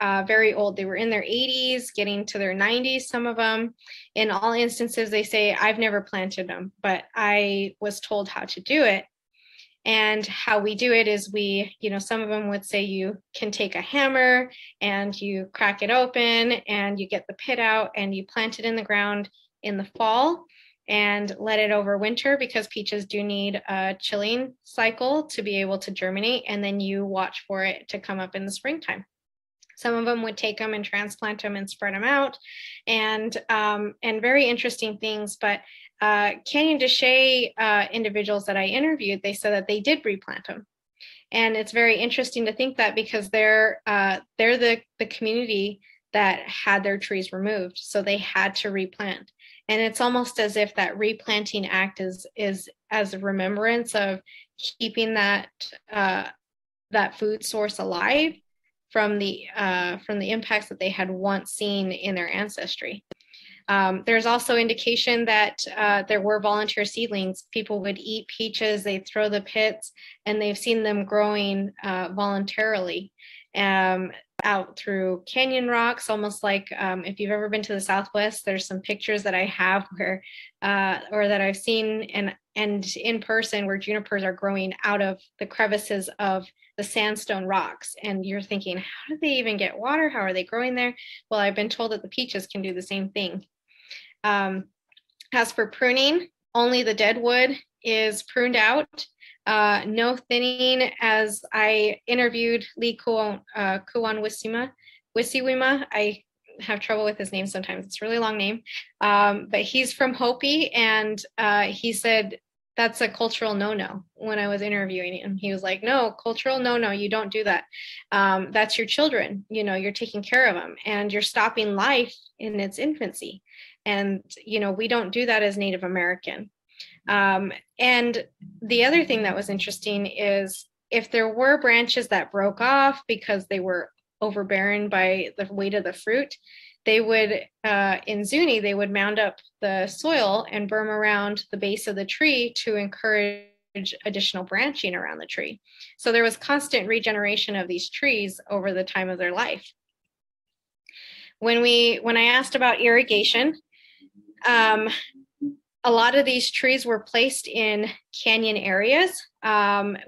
very old. They were in their 80s, getting to their 90s, some of them. In all instances, they say, I've never planted them, but I was told how to do it. And how we do it is we, you know, some of them would say you can take a hammer and you crack it open and you get the pit out and you plant it in the ground in the fall and let it overwinter because peaches do need a chilling cycle to be able to germinate, and then you watch for it to come up in the springtime. Some of them would take them and transplant them and spread them out, and very interesting things. But Canyon de Chelly individuals that I interviewed, they said that they did replant them. And it's very interesting to think that because they're the community that had their trees removed, so they had to replant. And it's almost as if that replanting act is as a remembrance of keeping that that food source alive from the impacts that they had once seen in their ancestry. There's also indication that there were volunteer seedlings. People would eat peaches, they'd throw the pits, and they've seen them growing voluntarily out through canyon rocks, almost like if you've ever been to the Southwest, there's some pictures that I have where, or that I've seen and in person where junipers are growing out of the crevices of the sandstone rocks, and you're thinking, how do they even get water? How are they growing there? Well, I've been told that the peaches can do the same thing. As for pruning, only the dead wood is pruned out. No thinning. As I interviewed Lee Kuan Wisiwima, I have trouble with his name sometimes. It's a really long name, but he's from Hopi, and he said that's a cultural no-no. When I was interviewing him, he was like, no, cultural no-no, you don't do that. That's your children, you know, you're taking care of them, and you're stopping life in its infancy. And, you know, we don't do that as Native American. And the other thing that was interesting is if there were branches that broke off because they were overbearing by the weight of the fruit, they would, in Zuni, they would mound up the soil and berm around the base of the tree to encourage additional branching around the tree. So there was constant regeneration of these trees over the time of their life. When I asked about irrigation, a lot of these trees were placed in canyon areas.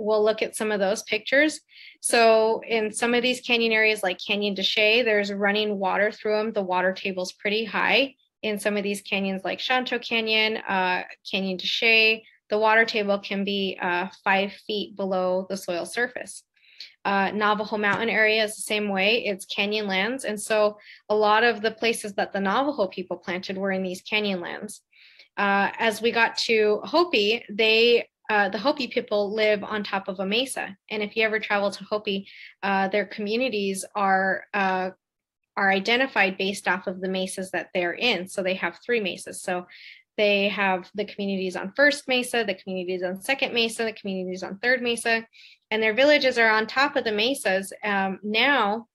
We'll look at some of those pictures. So in some of these canyon areas, like Canyon de Chelly, there's running water through them. The water table's pretty high. In some of these canyons, like Shonto Canyon, Canyon de Chelly, the water table can be 5 feet below the soil surface. Navajo Mountain area is the same way. It's canyon lands. And so a lot of the places that the Navajo people planted were in these canyon lands. As we got to Hopi, the Hopi people live on top of a mesa. And if you ever travel to Hopi, their communities are identified based off of the mesas that they're in. So they have 3 mesas. So they have the communities on first mesa, the communities on second mesa, the communities on third mesa, and their villages are on top of the mesas. Now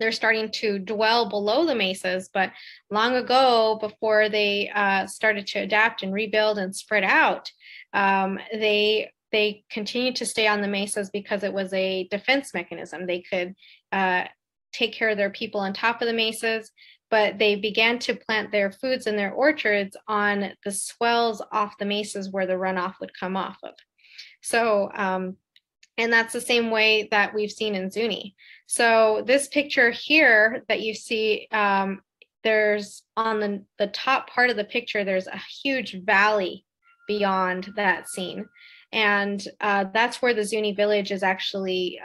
they're starting to dwell below the mesas, but long ago, before they started to adapt and rebuild and spread out, they continued to stay on the mesas because it was a defense mechanism. They could take care of their people on top of the mesas, but they began to plant their foods and their orchards on the swells off the mesas where the runoff would come off of. So, and that's the same way that we've seen in Zuni. So this picture here that you see, there's on the top part of the picture, there's a huge valley beyond that scene. And that's where the Zuni village is actually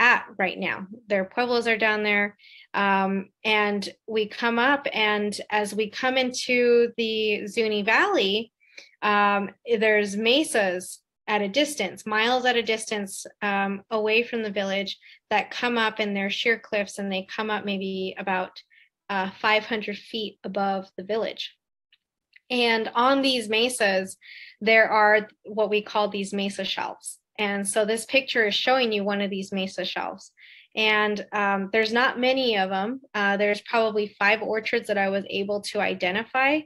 at right now. Their pueblos are down there. And we come up, and as we come into the Zuni Valley, there's mesas at a distance, miles at a distance away from the village, that come up, and they're sheer cliffs, and they come up maybe about 500 feet above the village. And on these mesas, there are what we call these mesa shelves. And so this picture is showing you one of these mesa shelves. And there's not many of them. There's probably 5 orchards that I was able to identify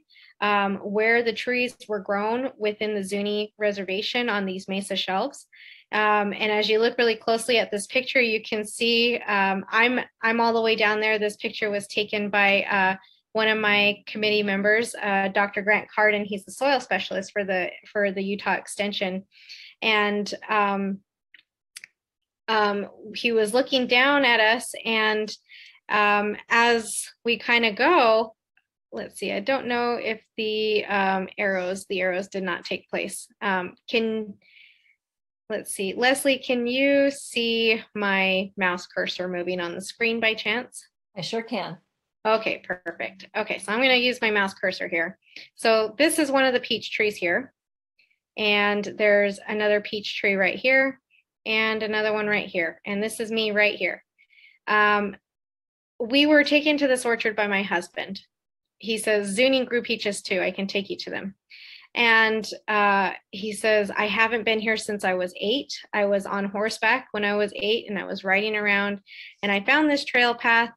where the trees were grown within the Zuni reservation on these mesa shelves. And as you look really closely at this picture, you can see I'm all the way down there. This picture was taken by one of my committee members, Dr. Grant Cardon. He's the soil specialist for the Utah Extension, and he was looking down at us. And as we kind of go, let's see, I don't know if the arrows did not take place. Let's see, Leslie, can you see my mouse cursor moving on the screen by chance? I sure can. Okay, perfect. Okay, so I'm gonna use my mouse cursor here. So this is one of the peach trees here. And there's another peach tree right here, and another one right here. And this is me right here. We were taken to this orchard by my husband. He says, Zuni grew peaches too, I can take you to them. And he says, I haven't been here since I was 8. I was on horseback when I was 8 and I was riding around and I found this trail path,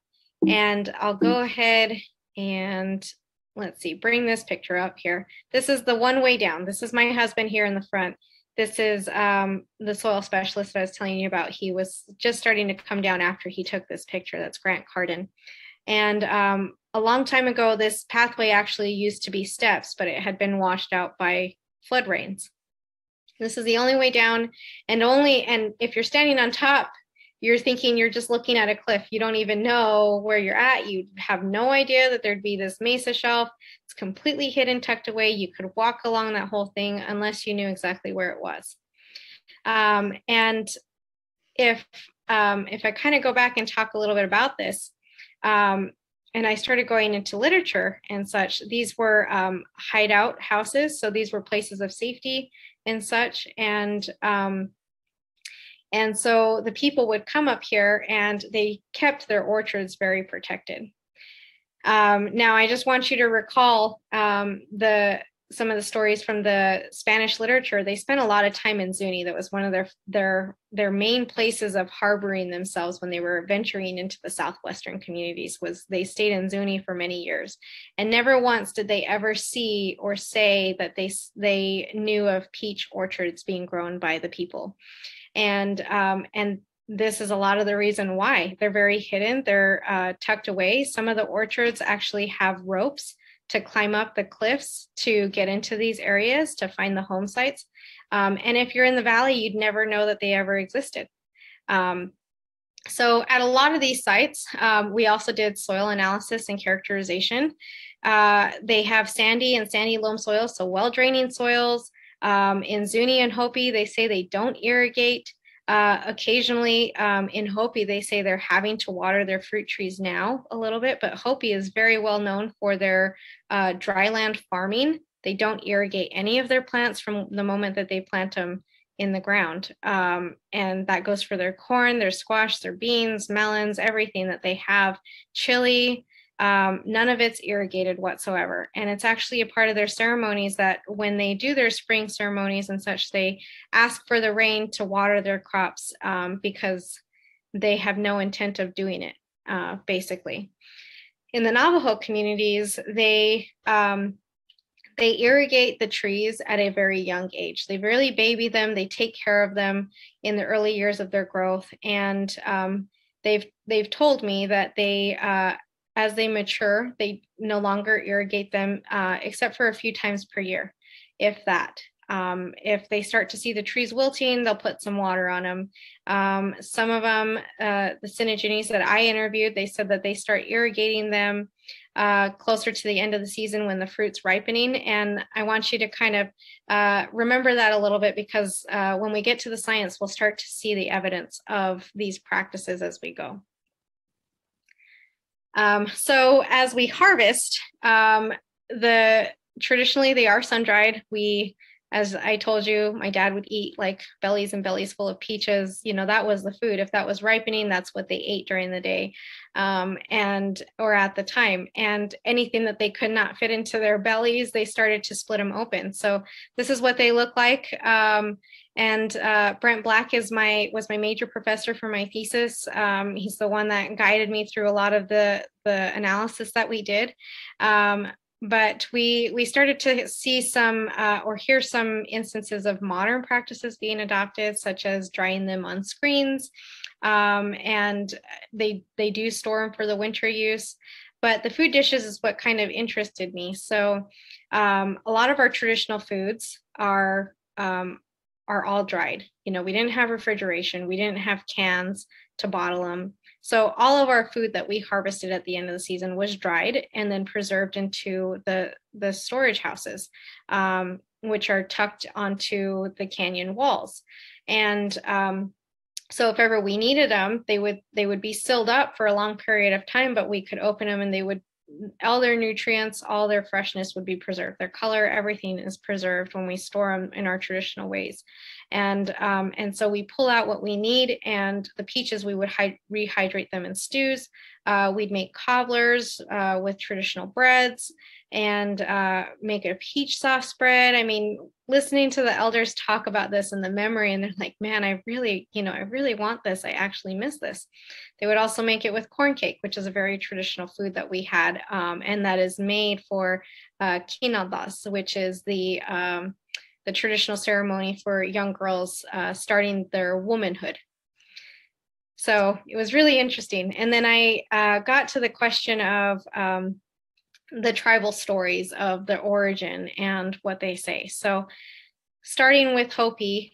and I'll go ahead and let's see, bring this picture up here. This is the one way down. This is my husband here in the front. This is the soil specialist that I was telling you about. He was just starting to come down after he took this picture. That's Grant Cardon. And a long time ago, this pathway actually used to be steps, but it had been washed out by flood rains. This is the only way down, and if you're standing on top, you're thinking you're just looking at a cliff. You don't even know where you're at. You have no idea that there'd be this mesa shelf. It's completely hidden, tucked away. You could walk along that whole thing unless you knew exactly where it was. And if I kind of go back and talk a little bit about this, and I started going into literature and such, these were hideout houses. So these were places of safety and such. And so the people would come up here and they kept their orchards very protected. Now, I just want you to recall some of the stories from the Spanish literature. They spent a lot of time in Zuni. That was one of their main places of harboring themselves when they were venturing into the southwestern communities, was they stayed in Zuni for many years. And never once did they ever see or say that they knew of peach orchards being grown by the people. And this is a lot of the reason why. They're very hidden. They're tucked away. Some of the orchards actually have ropes to climb up the cliffs to get into these areas to find the home sites. And if you're in the valley, you'd never know that they ever existed. So at a lot of these sites, we also did soil analysis and characterization. They have sandy and sandy loam soils, so well-draining soils. In Zuni and Hopi, they say they don't irrigate. Occasionally in Hopi, they say they're having to water their fruit trees now a little bit, but Hopi is very well known for their dryland farming. They don't irrigate any of their plants from the moment that they plant them in the ground. And that goes for their corn, their squash, their beans, melons, everything that they have, chili. None of it's irrigated whatsoever. And it's actually a part of their ceremonies that when they do their spring ceremonies and such, they ask for the rain to water their crops because they have no intent of doing it, basically. In the Navajo communities, they irrigate the trees at a very young age. They really baby them. They take care of them in the early years of their growth. And they've told me that they, as they mature, they no longer irrigate them, except for a few times per year, if that. If they start to see the trees wilting, they'll put some water on them. Some of them, the Sineginese that I interviewed, they said that they start irrigating them closer to the end of the season when the fruit's ripening. And I want you to kind of remember that a little bit, because when we get to the science, we'll start to see the evidence of these practices as we go. So as we harvest, traditionally they are sun-dried. As I told you, my dad would eat like bellies and bellies full of peaches. You know, that was the food. If that was ripening, that's what they ate during the day, or at the time. And anything that they could not fit into their bellies, they started to split them open. So this is what they look like. Brent Black was my major professor for my thesis. He's the one that guided me through a lot of the analysis that we did. But we started to see some or hear some instances of modern practices being adopted, such as drying them on screens, and they do store them for the winter use. But the food dishes is what kind of interested me. So a lot of our traditional foods are all dried. You know, we didn't have refrigeration, we didn't have cans to bottle them. So all of our food that we harvested at the end of the season was dried and then preserved into the storage houses, which are tucked onto the canyon walls. And so if ever we needed them, they would be sealed up for a long period of time, but we could open them and all their nutrients, all their freshness would be preserved. Their color, everything is preserved when we store them in our traditional ways. And so we pull out what we need, and the peaches, we would rehydrate them in stews. We'd make cobblers with traditional breads and make a peach sauce bread. I mean, listening to the elders talk about this in the memory, and they're like, man, I really want this. I actually miss this. They would also make it with corn cake, which is a very traditional food that we had, and that is made for quinadas, which is the traditional ceremony for young girls starting their womanhood. So it was really interesting. And then I got to the question of the tribal stories of the origin and what they say. So starting with Hopi,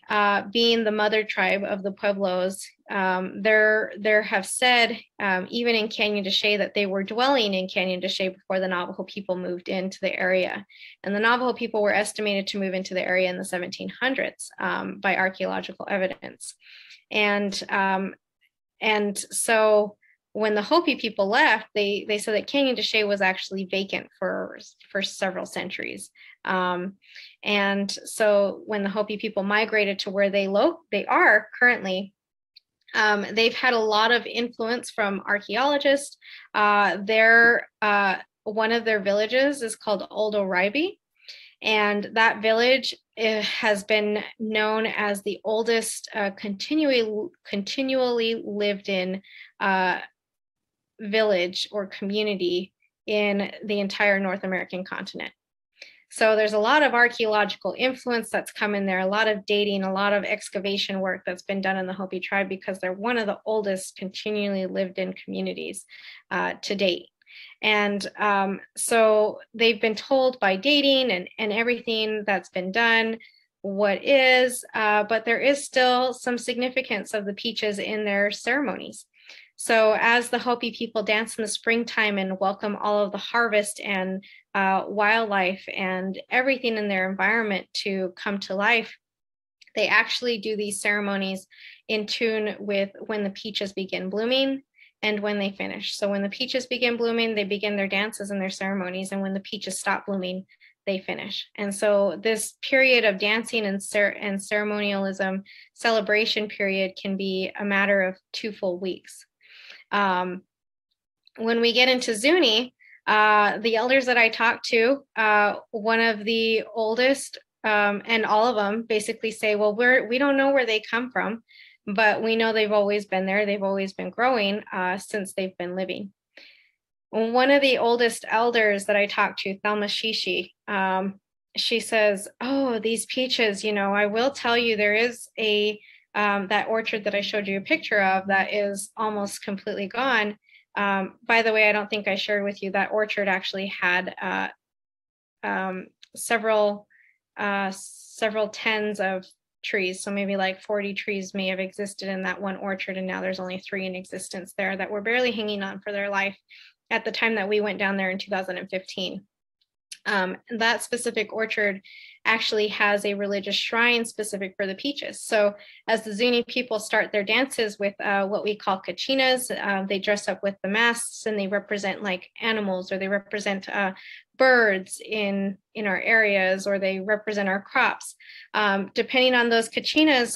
being the mother tribe of the Pueblos, there have said, even in Canyon de Chelly, that they were dwelling in Canyon de Chelly before the Navajo people moved into the area. And the Navajo people were estimated to move into the area in the 1700s by archaeological evidence. And so when the Hopi people left, they said that Canyon de Chelly was actually vacant for several centuries. And so when the Hopi people migrated to where they are currently, they've had a lot of influence from archaeologists. One of their villages is called Old Oraibi, and that village has been known as the oldest continually lived in village or community in the entire North American continent. So there's a lot of archaeological influence that's come in there, a lot of dating, a lot of excavation work that's been done in the Hopi tribe, because they're one of the oldest continually lived in communities to date. And so they've been told by dating and everything that's been done what is, but there is still some significance of the peaches in their ceremonies. So as the Hopi people dance in the springtime and welcome all of the harvest and wildlife and everything in their environment to come to life, they actually do these ceremonies in tune with when the peaches begin blooming and when they finish. So when the peaches begin blooming, they begin their dances and their ceremonies, and when the peaches stop blooming, they finish. And so this period of dancing and ceremonialism celebration period can be a matter of 2 full weeks. When we get into Zuni, the elders that I talked to, one of the oldest and all of them basically say, well, we don't know where they come from, but we know they've always been there. They've always been growing since they've been living. One of the oldest elders that I talked to, Thelma Sheche, she says, oh, these peaches, you know, I will tell you there is that orchard that I showed you a picture of that is almost completely gone. By the way, I don't think I shared with you that orchard actually had several tens of trees. So maybe like 40 trees may have existed in that one orchard, and now there's only 3 in existence there that were barely hanging on for their life at the time that we went down there in 2015. That specific orchard actually has a religious shrine specific for the peaches. So as the Zuni people start their dances with what we call kachinas, they dress up with the masks and they represent like animals, or they represent birds in our areas, or they represent our crops. Depending on those kachinas,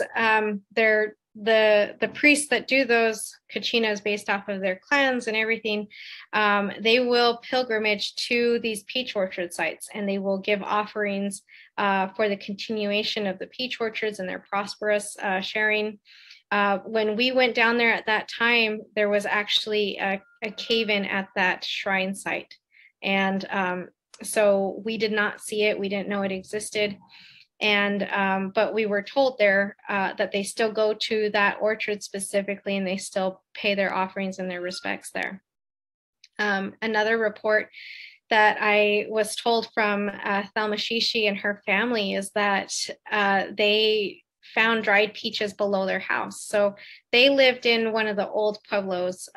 they're the priests that do those kachinas based off of their clans and everything, they will pilgrimage to these peach orchard sites, and they will give offerings for the continuation of the peach orchards and their prosperous sharing. When we went down there at that time, there was actually a cave-in at that shrine site. And so we did not see it. We didn't know it existed. And but we were told there that they still go to that orchard specifically, and they still pay their offerings and their respects there. Another report that I was told from Thelma Sheche and her family is that they found dried peaches below their house. So they lived in one of the old Pueblos,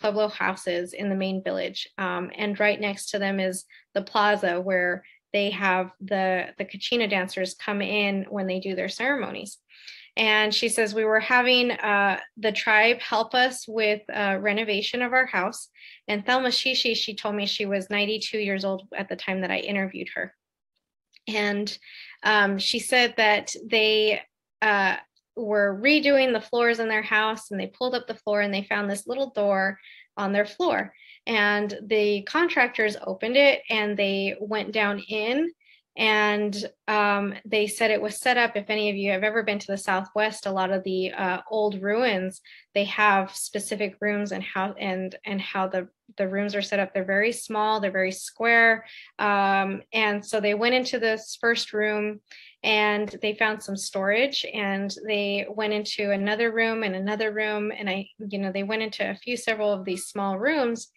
Pueblo houses in the main village. And right next to them is the plaza where they have the kachina dancers come in when they do their ceremonies. And she says, we were having the tribe help us with renovation of our house. And Thelma Sheche, she told me she was 92 years old at the time that I interviewed her. And she said that they were redoing the floors in their house, and they pulled up the floor and they found this little door on their floor. And the contractors opened it and they went down in, and they said it was set up. If any of you have ever been to the Southwest, a lot of the old ruins, they have specific rooms and how the rooms are set up. They're very small, they're very square. And so they went into this first room and they found some storage, and they went into another room and another room. And they went into several of these small rooms,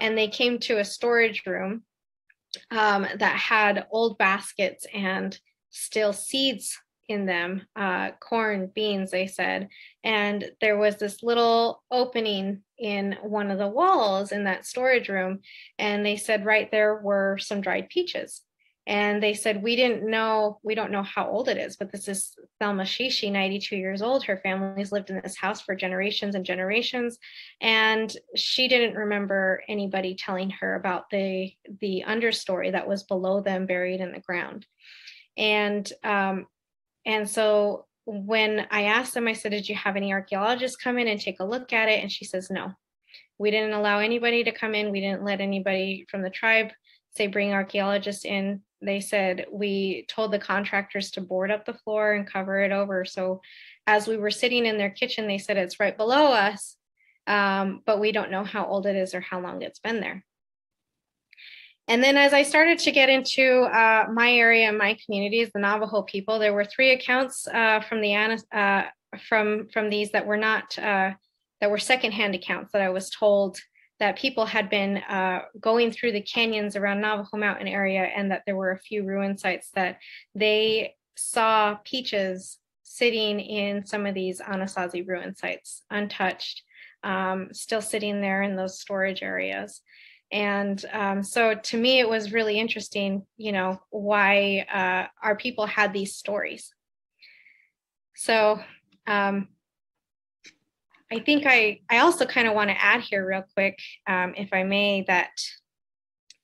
and they came to a storage room that had old baskets and still seeds in them, corn, beans, they said. And there was this little opening in one of the walls in that storage room. And they said right there were some dried peaches. And they said, we don't know how old it is, but this is Thelma Sheche, 92 years old. Her family's lived in this house for generations and generations. And she didn't remember anybody telling her about the understory that was below them, buried in the ground. And so when I asked them, I said, did you have any archaeologists come in and take a look at it? And she says, no, we didn't allow anybody to come in. We didn't let anybody from the tribe say, bring archaeologists in. They said, we told the contractors to board up the floor and cover it over. So as we were sitting in their kitchen, they said, it's right below us, but we don't know how old it is or how long it's been there. And then as I started to get into my area and my communities, the Navajo people, there were three accounts from these that were not, that were secondhand accounts that I was told that people had been going through the canyons around Navajo Mountain area, and that there were a few ruin sites that they saw peaches sitting in some of these Anasazi ruin sites, untouched, still sitting there in those storage areas. And so to me, it was really interesting, why our people had these stories. So I think I also kind of want to add here real quick, if I may, that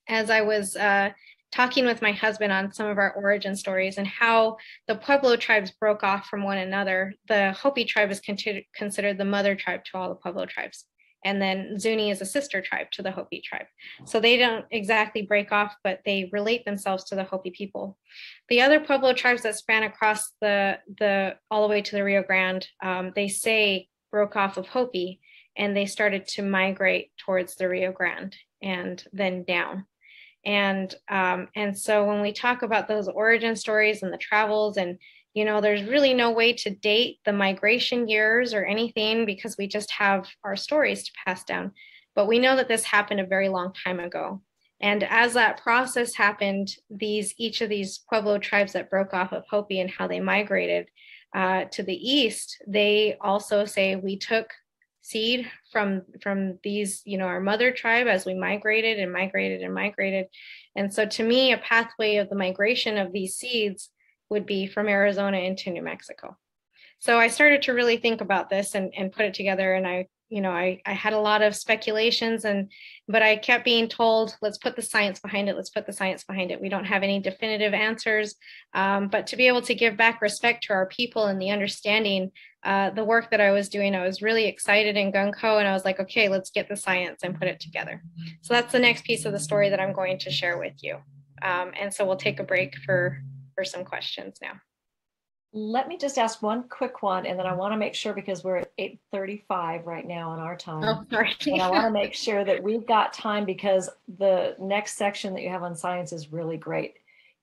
as I was talking with my husband on some of our origin stories and how the Pueblo tribes broke off from one another, the Hopi tribe is considered the mother tribe to all the Pueblo tribes. And then Zuni is a sister tribe to the Hopi tribe. So they don't exactly break off, but they relate themselves to the Hopi people. The other Pueblo tribes that span across the all the way to the Rio Grande, they say broke off of Hopi, and they started to migrate towards the Rio Grande and then down. And so when we talk about those origin stories and the travels, and there's really no way to date the migration years or anything, because we just have our stories to pass down. But we know that this happened a very long time ago. And as that process happened, each of these Pueblo tribes that broke off of Hopi and how they migrated to the east, they also say we took seed from these, our mother tribe, as we migrated and migrated and migrated. And so to me, a pathway of the migration of these seeds would be from Arizona into New Mexico. So I started to really think about this and put it together. And I had a lot of speculations, but I kept being told, let's put the science behind it. Let's put the science behind it. We don't have any definitive answers, but to be able to give back respect to our people and the understanding, the work that I was doing, I was really excited and gung-ho, and I was like, okay, let's get the science and put it together. So that's the next piece of the story that I'm going to share with you. And so we'll take a break for some questions now. Let me just ask one quick one, and then I want to make sure, because we're at 8:35 right now in our time. Oh, sorry. And I want to make sure that we've got time, because the next section that you have on science is really great.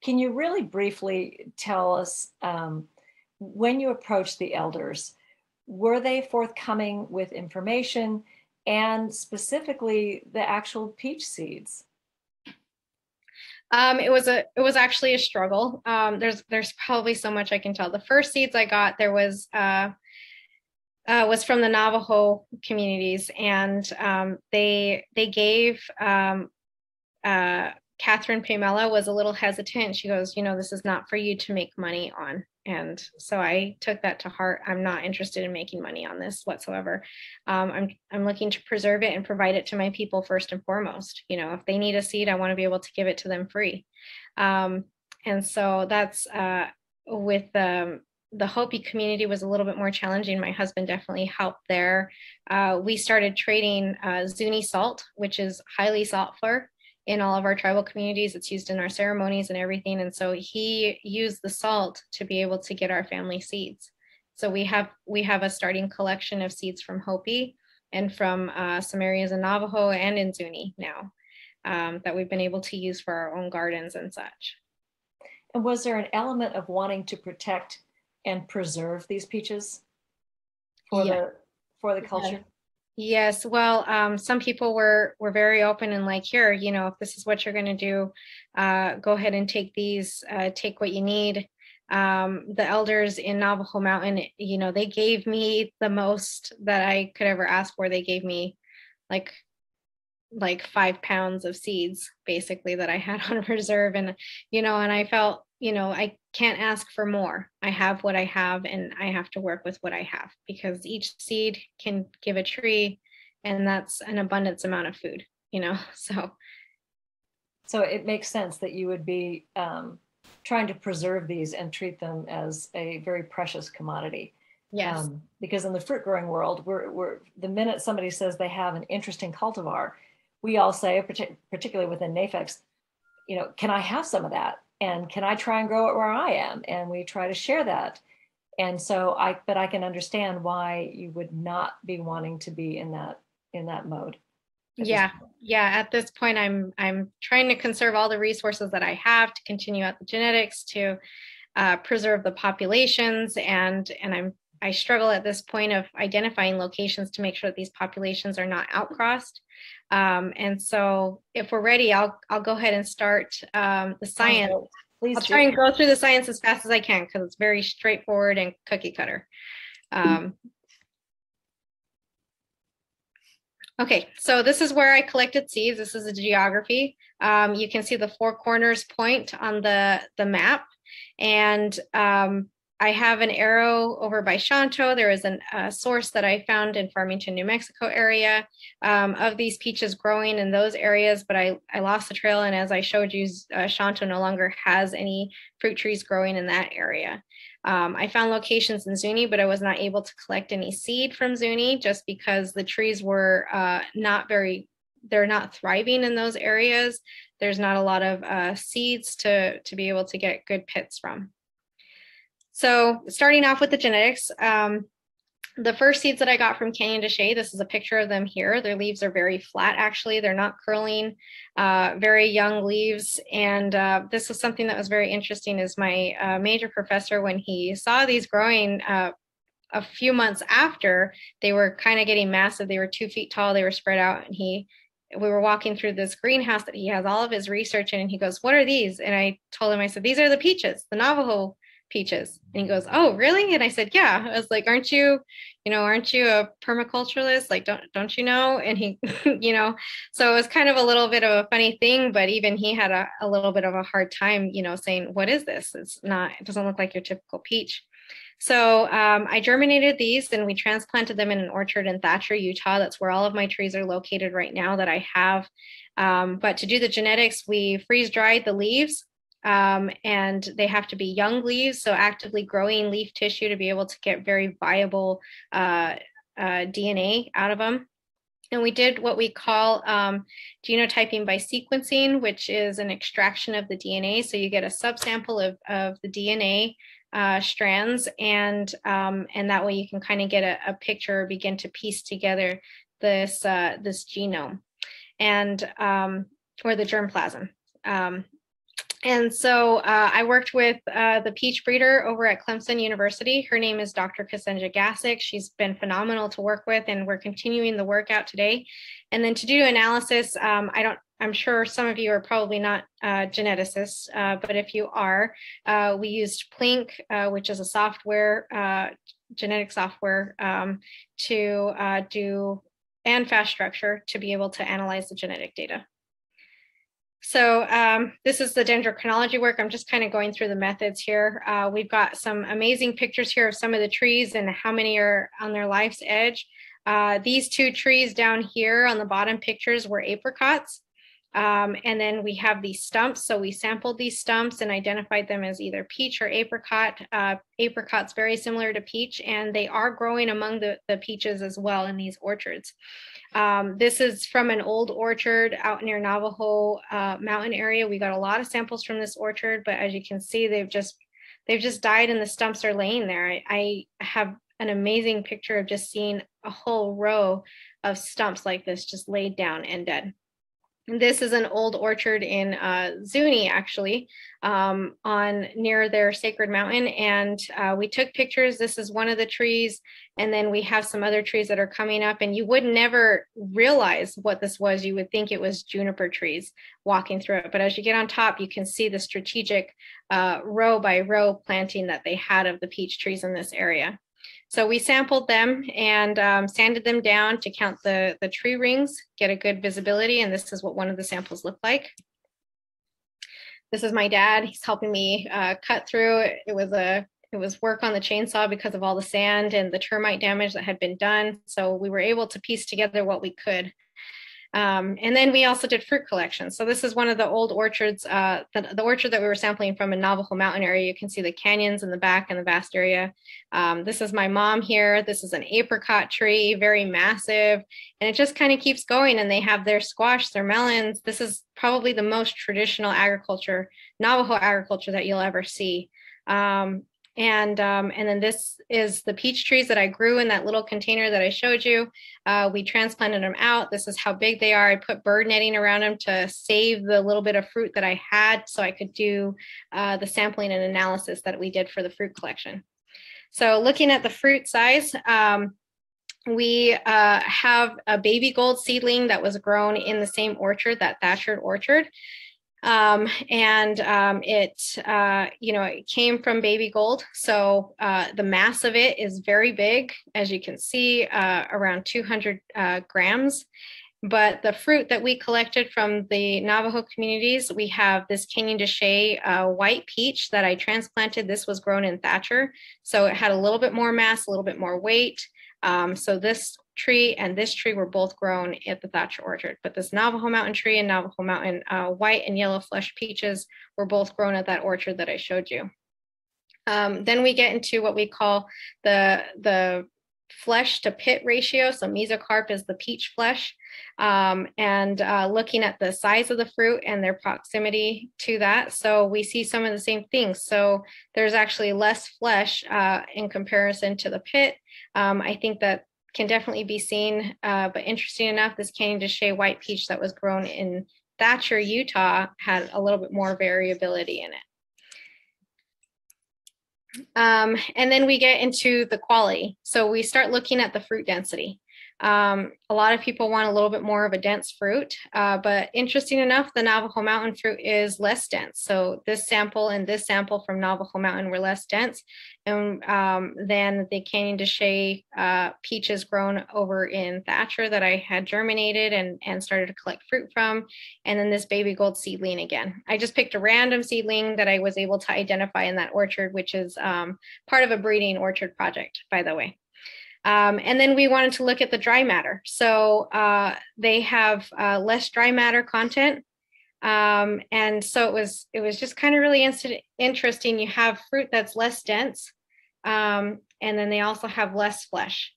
Can you really briefly tell us when you approached the elders, were they forthcoming with information, and specifically the actual peach seeds? It was actually a struggle. There's probably so much I can tell. The first seeds I got was from the Navajo communities, and they gave Catherine Pamela was a little hesitant. She goes, this is not for you to make money on. And so I took that to heart. I'm not interested in making money on this whatsoever. I'm looking to preserve it and provide it to my people first and foremost. If they need a seed, I want to be able to give it to them free. And so that's with the Hopi community was a little bit more challenging. My husband definitely helped there. We started trading Zuni salt, which is highly sought for in all of our tribal communities. It's used in our ceremonies and everything. And so he used the salt to be able to get our family seeds. So we have a starting collection of seeds from Hopi and from some areas in Navajo and in Zuni now that we've been able to use for our own gardens and such. And was there an element of wanting to protect and preserve these peaches for the culture? Yeah. Yes, well, some people were very open and like, here, you know, if this is what you're going to do, go ahead and take these, take what you need. The elders in Navajo Mountain, you know, they gave me the most that I could ever ask for. They gave me like 5 pounds of seeds, basically, that I had on reserve. And, you know, and I felt, you know, I can't ask for more. I have what I have, and I have to work with what I have, because each seed can give a tree, and that's an abundance amount of food, you know, so it makes sense that you would be trying to preserve these and treat them as a very precious commodity. Yes, because in the fruit growing world, we're the minute somebody says they have an interesting cultivar, we all say, particularly within NAFEX, you know, can I have some of that? And can I try and grow it where I am? And we try to share that. And so but I can understand why you would not be wanting to be in that mode. Yeah. At this point, I'm trying to conserve all the resources that I have to continue out the genetics, to preserve the populations. And I struggle at this point of identifying locations to make sure that these populations are not outcrossed. And so if we're ready, I'll go ahead and start the science. Please try and go through the science as fast as I can, because it's very straightforward and cookie cutter. Okay, so this is where I collected seeds. This is the geography. You can see the Four Corners point on the map. And I have an arrow over by Chanto. There is a source that I found in Farmington, New Mexico area of these peaches growing in those areas, but I lost the trail. And as I showed you, Chanto no longer has any fruit trees growing in that area. I found locations in Zuni, but I was not able to collect any seed from Zuni just because the trees were they're not thriving in those areas. There's not a lot of seeds to be able to get good pits from. So starting off with the genetics, the first seeds that I got from Canyon de Chelly, this is a picture of them here. Their leaves are very flat, actually. They're not curling, very young leaves. And this was something that was very interesting, is my major professor, when he saw these growing a few months after, they were kind of getting massive. They were 2 feet tall, they were spread out, and we were walking through this greenhouse that he has all of his research in, and he goes, what are these? And I told him, I said, these are the peaches, the Navajo peaches. And he goes, oh, really? And I said, yeah. I was like, aren't you a permaculturalist? Like, don't you know? And he, you know, so it was kind of a little bit of a funny thing, but even he had a little bit of a hard time, you know, saying, what is this? It doesn't look like your typical peach. So I germinated these, and we transplanted them in an orchard in Thatcher, Utah. That's where all of my trees are located right now that I have. But to do the genetics, we freeze dried the leaves. And they have to be young leaves, so actively growing leaf tissue to be able to get very viable DNA out of them. And we did what we call genotyping by sequencing, which is an extraction of the DNA. So you get a subsample of the DNA strands, and that way you can kind of get a picture, begin to piece together this genome and or the germplasm. And so I worked with the peach breeder over at Clemson University. Her name is Dr. Kasenja Gasik. She's been phenomenal to work with, and we're continuing the work out today. And then to do analysis, I'm sure some of you are probably not geneticists, but if you are, we used Plink, which is a software, genetic software, and fast structure to be able to analyze the genetic data. So this is the dendrochronology work. I'm just kind of going through the methods here. We've got some amazing pictures here of some of the trees and how many are on their life's edge. These two trees down here on the bottom pictures were apricots. And then we have these stumps. So we sampled these stumps and identified them as either peach or apricot. Apricot's very similar to peach, and they are growing among the peaches as well in these orchards. This is from an old orchard out near Navajo Mountain area. We got a lot of samples from this orchard, but as you can see, they've just died and the stumps are laying there. I have an amazing picture of just seeing a whole row of stumps like this just laid down and dead. This is an old orchard in Zuni, actually, on near their sacred mountain, and we took pictures. This is one of the trees, and then we have some other trees that are coming up, and you would never realize what this was. You would think it was juniper trees walking through it, but as you get on top, you can see the strategic row by row planting that they had of the peach trees in this area. So we sampled them and sanded them down to count the tree rings, get a good visibility, and this is what one of the samples looked like. This is my dad. He's helping me cut through. It was work on the chainsaw because of all the sand and the termite damage that had been done. So we were able to piece together what we could. And then we also did fruit collections. So this is one of the old orchards, the orchard that we were sampling from in Navajo Mountain area. You can see the canyons in the back and the vast area. This is my mom here. This is an apricot tree, very massive, and it just kind of keeps going. And they have their squash, their melons. This is probably the most traditional agriculture, Navajo agriculture, that you'll ever see. And then this is the peach trees that I grew in that little container that I showed you. We transplanted them out. This is how big they are. I put bird netting around them to save the little bit of fruit that I had so I could do the sampling and analysis that we did for the fruit collection. So looking at the fruit size, we have a baby gold seedling that was grown in the same orchard, that Thatcher orchard. It came from baby gold. So, the mass of it is very big, as you can see, around 200 grams, but the fruit that we collected from the Navajo communities, we have this Canyon de Chelly, white peach that I transplanted. This was grown in Thatcher. So it had a little bit more mass, a little bit more weight. So this tree and this tree were both grown at the Thatcher orchard, but this Navajo Mountain tree and Navajo Mountain white and yellow flesh peaches were both grown at that orchard that I showed you. Then we get into what we call the flesh to pit ratio. So mesocarp is the peach flesh, looking at the size of the fruit and their proximity to that. So we see some of the same things. So there's actually less flesh in comparison to the pit. I think that can definitely be seen, but interesting enough, this Canyon de Chelly white peach that was grown in Thatcher, Utah, had a little bit more variability in it. And then we get into the quality. So we start looking at the fruit density. A lot of people want a little bit more of a dense fruit, but interesting enough, the Navajo Mountain fruit is less dense. So this sample and this sample from Navajo Mountain were less dense than the Canyon de Chelly peaches grown over in Thatcher that I had germinated and started to collect fruit from. And then this baby gold seedling again. I just picked a random seedling that I was able to identify in that orchard, which is part of a breeding orchard project, by the way. And then we wanted to look at the dry matter. So they have less dry matter content. And so it was just kind of really interesting. You have fruit that's less dense. And then they also have less flesh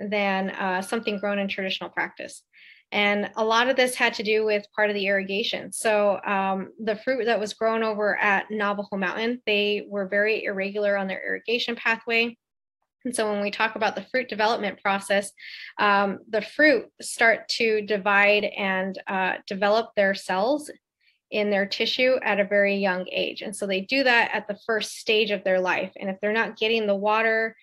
than something grown in traditional practice. And a lot of this had to do with part of the irrigation. So the fruit that was grown over at Navajo Mountain, they were very irregular on their irrigation pathway. And so when we talk about the fruit development process, the fruit start to divide and develop their cells in their tissue at a very young age. And so they do that at the first stage of their life. And if they're not getting the water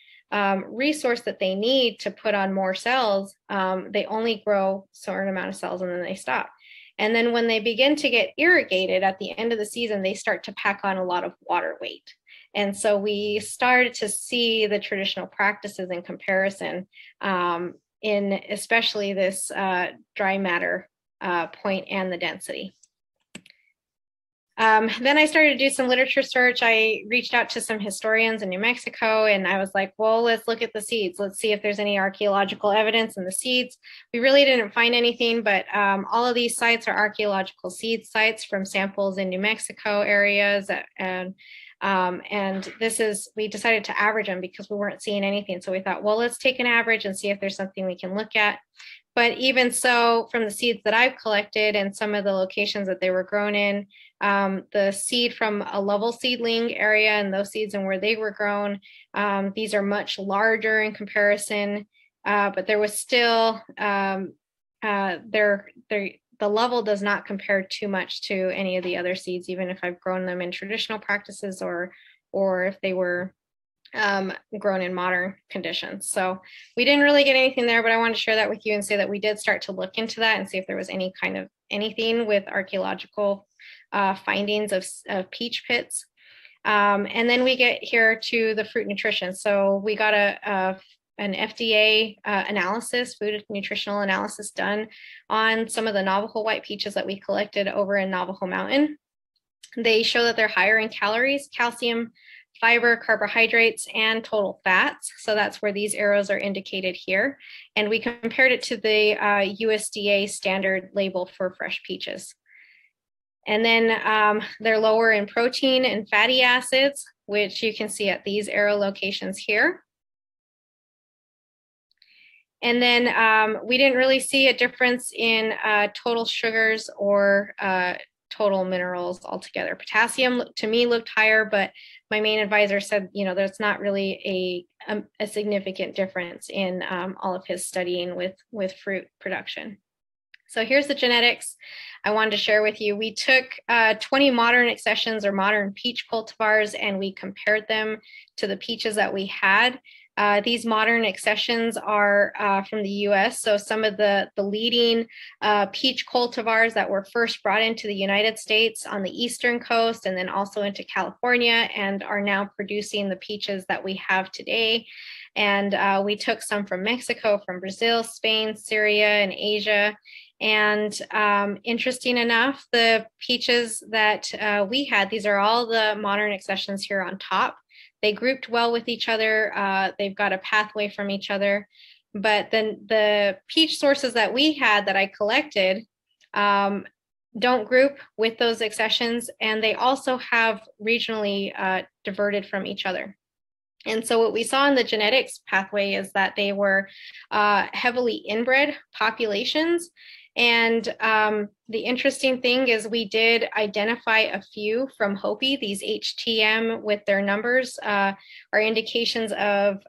resource that they need to put on more cells, they only grow a certain amount of cells and then they stop. And then when they begin to get irrigated at the end of the season, they start to pack on a lot of water weight. And so we started to see the traditional practices in comparison in especially this dry matter point and the density. Then I started to do some literature search. I reached out to some historians in New Mexico, and I was like, well, let's look at the seeds. Let's see if there's any archaeological evidence in the seeds. We really didn't find anything, but all of these sites are archaeological seed sites from samples in New Mexico areas. And this is, we decided to average them because we weren't seeing anything. So we thought, well, let's take an average and see if there's something we can look at. But even so, from the seeds that I've collected and some of the locations that they were grown in, the seed from a level seedling area and those seeds and where they were grown, these are much larger in comparison, but there was still, the level does not compare too much to any of the other seeds, even if I've grown them in traditional practices or if they were grown in modern conditions. So we didn't really get anything there, but I wanted to share that with you and say that we did start to look into that and see if there was any kind of anything with archaeological findings of peach pits. And then we get here to the fruit nutrition. So we got an FDA analysis, food nutritional analysis done on some of the Navajo white peaches that we collected over in Navajo Mountain. They show that they're higher in calories, calcium, fiber, carbohydrates, and total fats. So that's where these arrows are indicated here. And we compared it to the USDA standard label for fresh peaches. And then they're lower in protein and fatty acids, which you can see at these arrow locations here. And then we didn't really see a difference in total sugars or total minerals altogether. Potassium to me looked higher, but my main advisor said, you know, there's not really a significant difference in all of his studying with fruit production. So here's the genetics I wanted to share with you. We took 20 modern accessions or modern peach cultivars, and we compared them to the peaches that we had. These modern accessions are from the US. So some of the leading peach cultivars that were first brought into the United States on the Eastern coast and then also into California and are now producing the peaches that we have today. And we took some from Mexico, from Brazil, Spain, Syria, and Asia. And interesting enough, the peaches that we had, these are all the modern accessions here on top. They grouped well with each other. They've got a pathway from each other. But then the peach sources that we had that I collected don't group with those accessions, and they also have regionally diverted from each other. And so what we saw in the genetics pathway is that they were heavily inbred populations. And the interesting thing is we did identify a few from Hopi. These HTM with their numbers are indications of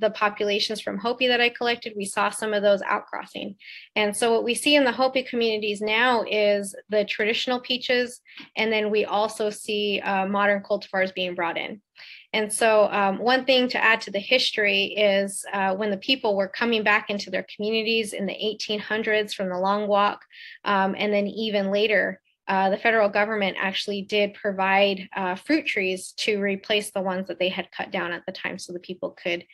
the populations from Hopi that I collected. We saw some of those outcrossing. And so what we see in the Hopi communities now is the traditional peaches, and then we also see modern cultivars being brought in. And so one thing to add to the history is when the people were coming back into their communities in the 1800s from the Long Walk, and then even later, the federal government actually did provide fruit trees to replace the ones that they had cut down at the time so the people could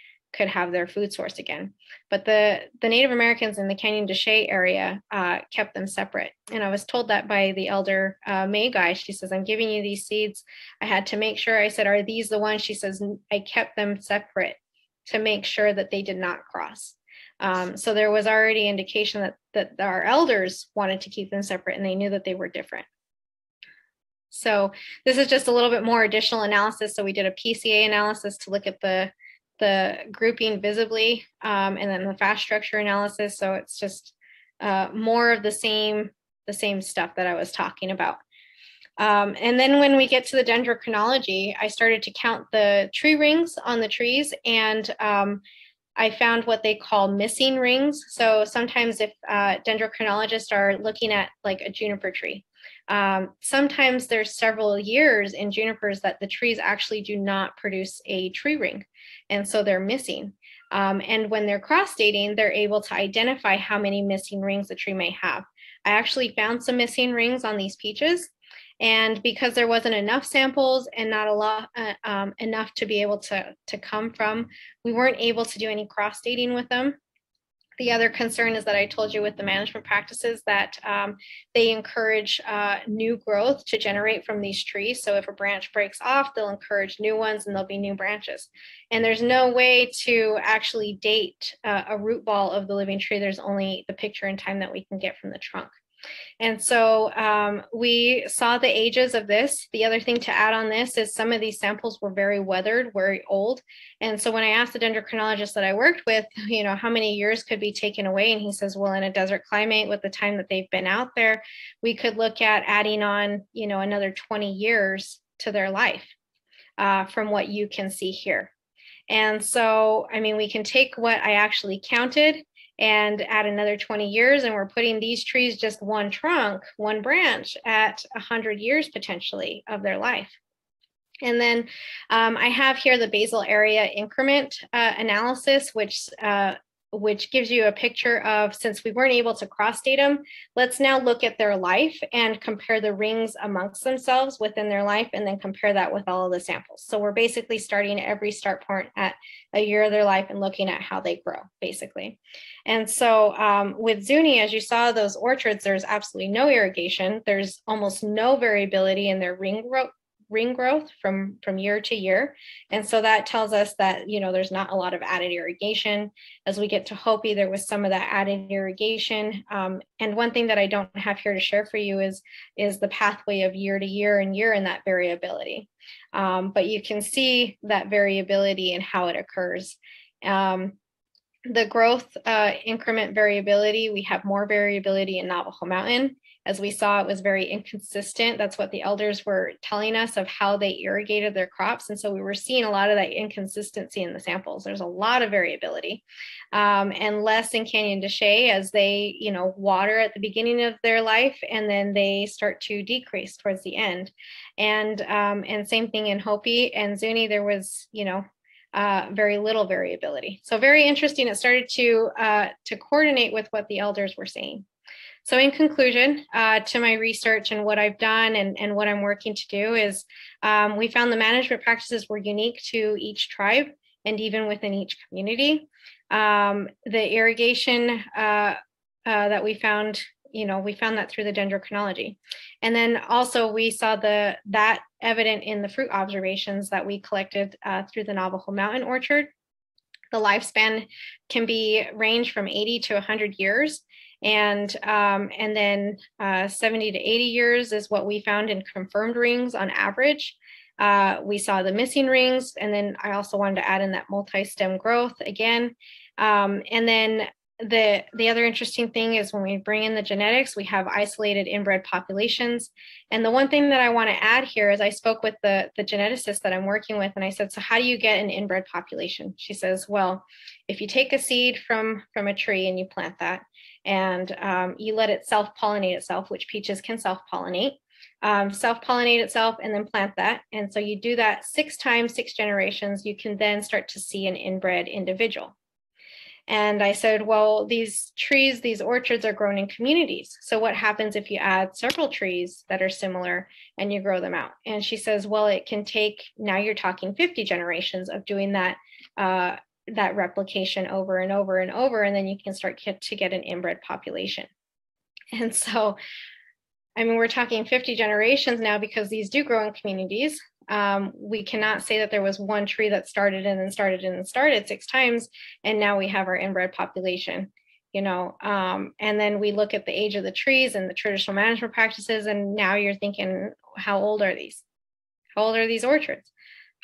have their food source again. But the Native Americans in the Canyon de Chelly area kept them separate. And I was told that by the elder May Guy. She says, I'm giving you these seeds. I had to make sure. I said, are these the ones? She says, I kept them separate to make sure that they did not cross. So there was already indication that our elders wanted to keep them separate, and they knew that they were different. So this is just a little bit more additional analysis. So we did a PCA analysis to look at the grouping visibly, and then the fast structure analysis. So it's just more of the same stuff that I was talking about. And then when we get to the dendrochronology, I started to count the tree rings on the trees, and I found what they call missing rings. So sometimes if dendrochronologists are looking at like a juniper tree, sometimes there's several years in junipers that the trees actually do not produce a tree ring, and so they're missing. And when they're cross-dating, they're able to identify how many missing rings the tree may have. I actually found some missing rings on these peaches, and because there wasn't enough samples and not a lot enough to be able to come from, we weren't able to do any cross-dating with them. The other concern is that I told you with the management practices that they encourage new growth to generate from these trees. So if a branch breaks off, they'll encourage new ones and there'll be new branches. And there's no way to actually date a root ball of the living tree. There's only the picture in time that we can get from the trunk. And so we saw the ages of this. The other thing to add on this is some of these samples were very weathered, very old. And so when I asked the dendrochronologist that I worked with, you know, how many years could be taken away? And he says, well, in a desert climate with the time that they've been out there, we could look at adding on, you know, another 20 years to their life from what you can see here. And so, I mean, we can take what I actually counted and add another 20 years, and we're putting these trees, just one trunk, one branch, at 100 years potentially of their life. And then I have here the basal area increment analysis, which gives you a picture of, since we weren't able to cross-date them, let's now look at their life and compare the rings amongst themselves within their life, and then compare that with all of the samples. So we're basically starting every start point at a year of their life and looking at how they grow, basically. And so with Zuni, as you saw, those orchards, there's absolutely no irrigation. There's almost no variability in their ring growth from year to year. And so that tells us that, you know, there's not a lot of added irrigation. As we get to Hopi, there was some of that added irrigation. And one thing that I don't have here to share for you is the pathway of year to year and year and that variability. But you can see that variability and how it occurs. The growth increment variability, we have more variability in Navajo Mountain. As we saw, it was very inconsistent. That's what the elders were telling us of how they irrigated their crops. And so we were seeing a lot of that inconsistency in the samples. There's a lot of variability and less in Canyon de Chelly, as they, you know, water at the beginning of their life and then they start to decrease towards the end. And same thing in Hopi and Zuni, there was, you know, very little variability. So very interesting. It started to coordinate with what the elders were saying. So in conclusion, to my research and what I've done and what I'm working to do is we found the management practices were unique to each tribe and even within each community. The irrigation that we found, you know, we found that through the dendrochronology. And then also we saw that evident in the fruit observations that we collected through the Navajo Mountain Orchard. The lifespan can be ranged from 80 to 100 years. And then 70 to 80 years is what we found in confirmed rings on average. We saw the missing rings. And then I also wanted to add in that multi-stem growth again. And then the other interesting thing is when we bring in the genetics, we have isolated inbred populations. And the one thing that I want to add here is I spoke with the geneticist that I'm working with, and I said, so how do you get an inbred population? She says, well, if you take a seed from a tree and you plant that, and you let it self-pollinate itself, which peaches can self-pollinate, and then plant that. And so you do that 6 times, 6 generations, you can then start to see an inbred individual. And I said, well, these trees, these orchards are grown in communities. So what happens if you add several trees that are similar and you grow them out? And she says, well, it can take, now you're talking 50 generations of doing that, that replication over and over and over, and then you can start to get an inbred population. And so, I mean, we're talking 50 generations now, because these do grow in communities. We cannot say that there was one tree that started and then started and then started 6 times, and now we have our inbred population, you know. And then we look at the age of the trees and the traditional management practices, and now you're thinking, how old are these? How old are these orchards?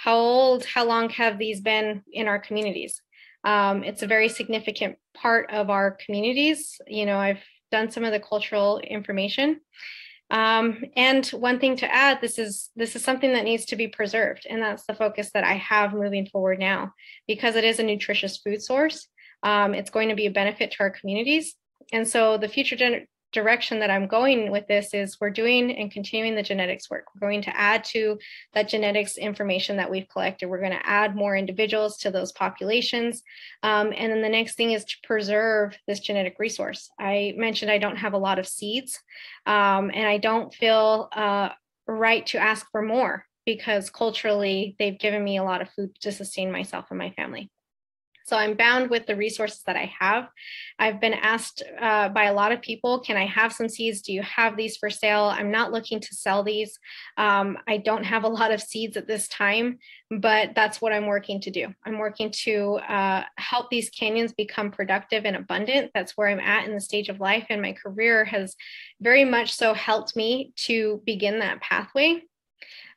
How old, how long have these been in our communities? It's a very significant part of our communities. You know, I've done some of the cultural information. And one thing to add, this is something that needs to be preserved. And that's the focus that I have moving forward now, because it is a nutritious food source. It's going to be a benefit to our communities. And so the future direction that I'm going with this is we're doing and continuing the genetics work. We're going to add to that genetics information that we've collected. We're going to add more individuals to those populations. And then the next thing is to preserve this genetic resource. I mentioned I don't have a lot of seeds, and I don't feel right to ask for more, because culturally they've given me a lot of food to sustain myself and my family. So I'm bound with the resources that I have. I've been asked by a lot of people, can I have some seeds? Do you have these for sale? I'm not looking to sell these. I don't have a lot of seeds at this time, but that's what I'm working to do. I'm working to help these canyons become productive and abundant. That's where I'm at in the stage of life, and my career has very much so helped me to begin that pathway.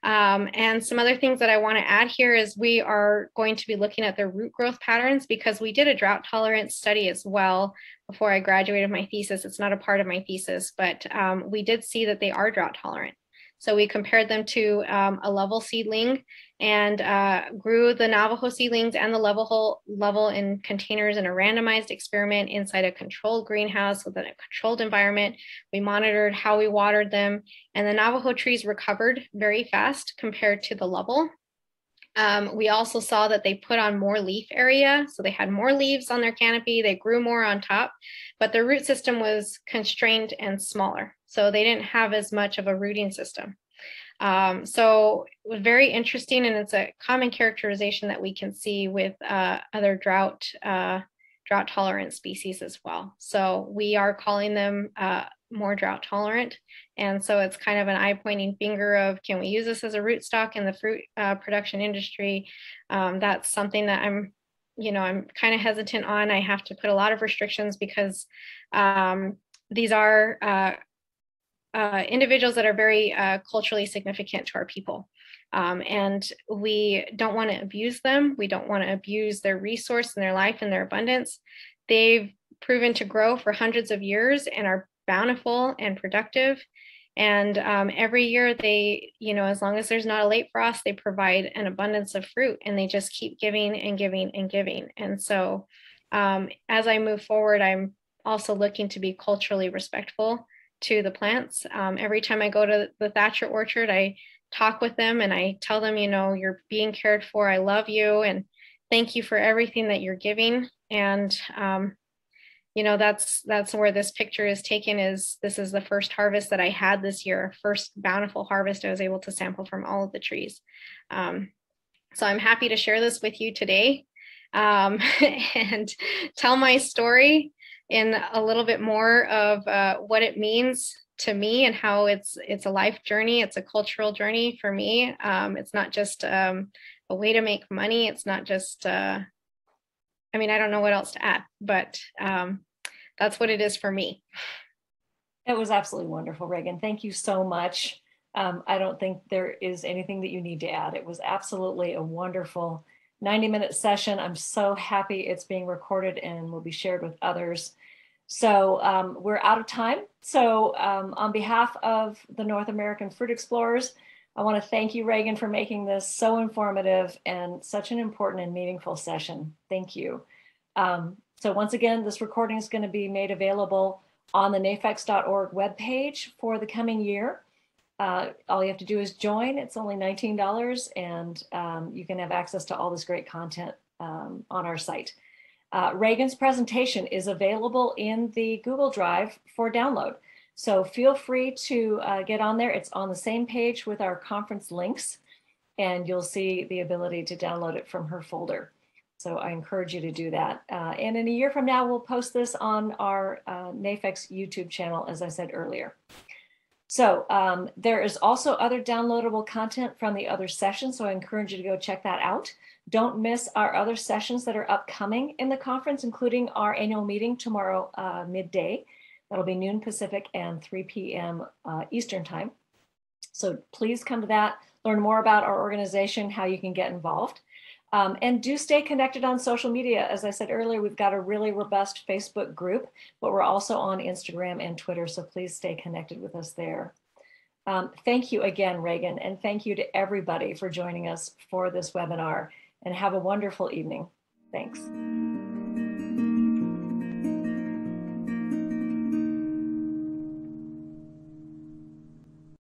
And some other things that I want to add here is we are going to be looking at the root growth patterns, because we did a drought tolerance study as well before I graduated my thesis. It's not a part of my thesis, but we did see that they are drought tolerant. So we compared them to a level seedling, and grew the Navajo seedlings and the level in containers in a randomized experiment inside a controlled greenhouse within a controlled environment. We monitored how we watered them, and the Navajo trees recovered very fast compared to the level. We also saw that they put on more leaf area, so they had more leaves on their canopy, they grew more on top, but their root system was constrained and smaller, so they didn't have as much of a rooting system. So it was very interesting, and it's a common characterization that we can see with other drought tolerant species as well. So we are calling them more drought tolerant. And so it's kind of an eye pointing finger of, can we use this as a rootstock in the fruit production industry? That's something that I'm kind of hesitant on. I have to put a lot of restrictions, because these are individuals that are very culturally significant to our people. And we don't want to abuse them. We don't want to abuse their resource and their life and their abundance. They've proven to grow for hundreds of years and are bountiful and productive, and every year they, as long as there's not a late frost, they provide an abundance of fruit, and they just keep giving and giving and giving. And so as I move forward, I'm also looking to be culturally respectful to the plants. Every time I go to the Thatcher orchard, I talk with them and I tell them, you're being cared for, I love you, and thank you for everything that you're giving. And that's where this picture is taken. This is the first harvest that I had this year, first bountiful harvest I was able to sample from all of the trees. So I'm happy to share this with you today and tell my story in a little bit more of what it means to me and how it's a life journey. It's a cultural journey for me. It's not just a way to make money. It's not just, I don't know what else to add, but that's what it is for me. That was absolutely wonderful, Reagan. Thank you so much. I don't think there is anything that you need to add. It was absolutely a wonderful 90-minute session. I'm so happy it's being recorded and will be shared with others. So we're out of time. So on behalf of the North American Fruit Explorers, I want to thank you, Reagan, for making this so informative and such an important and meaningful session. Thank you. So once again, this recording is going to be made available on the nafex.org webpage for the coming year. All you have to do is join. It's only $19, and you can have access to all this great content on our site. Reagan's presentation is available in the Google Drive for download. So feel free to get on there. It's on the same page with our conference links, and you'll see the ability to download it from her folder. So I encourage you to do that. And in a year from now, we'll post this on our NAFEX YouTube channel, as I said earlier. So there is also other downloadable content from the other sessions, so I encourage you to go check that out. Don't miss our other sessions that are upcoming in the conference, including our annual meeting tomorrow midday. That'll be noon Pacific and 3 p.m. Eastern time. So please come to that, learn more about our organization, how you can get involved. And do stay connected on social media. As I said earlier, we've got a really robust Facebook group, but we're also on Instagram and Twitter, so please stay connected with us there. Thank you again, Reagan, and thank you to everybody for joining us for this webinar, and have a wonderful evening. Thanks.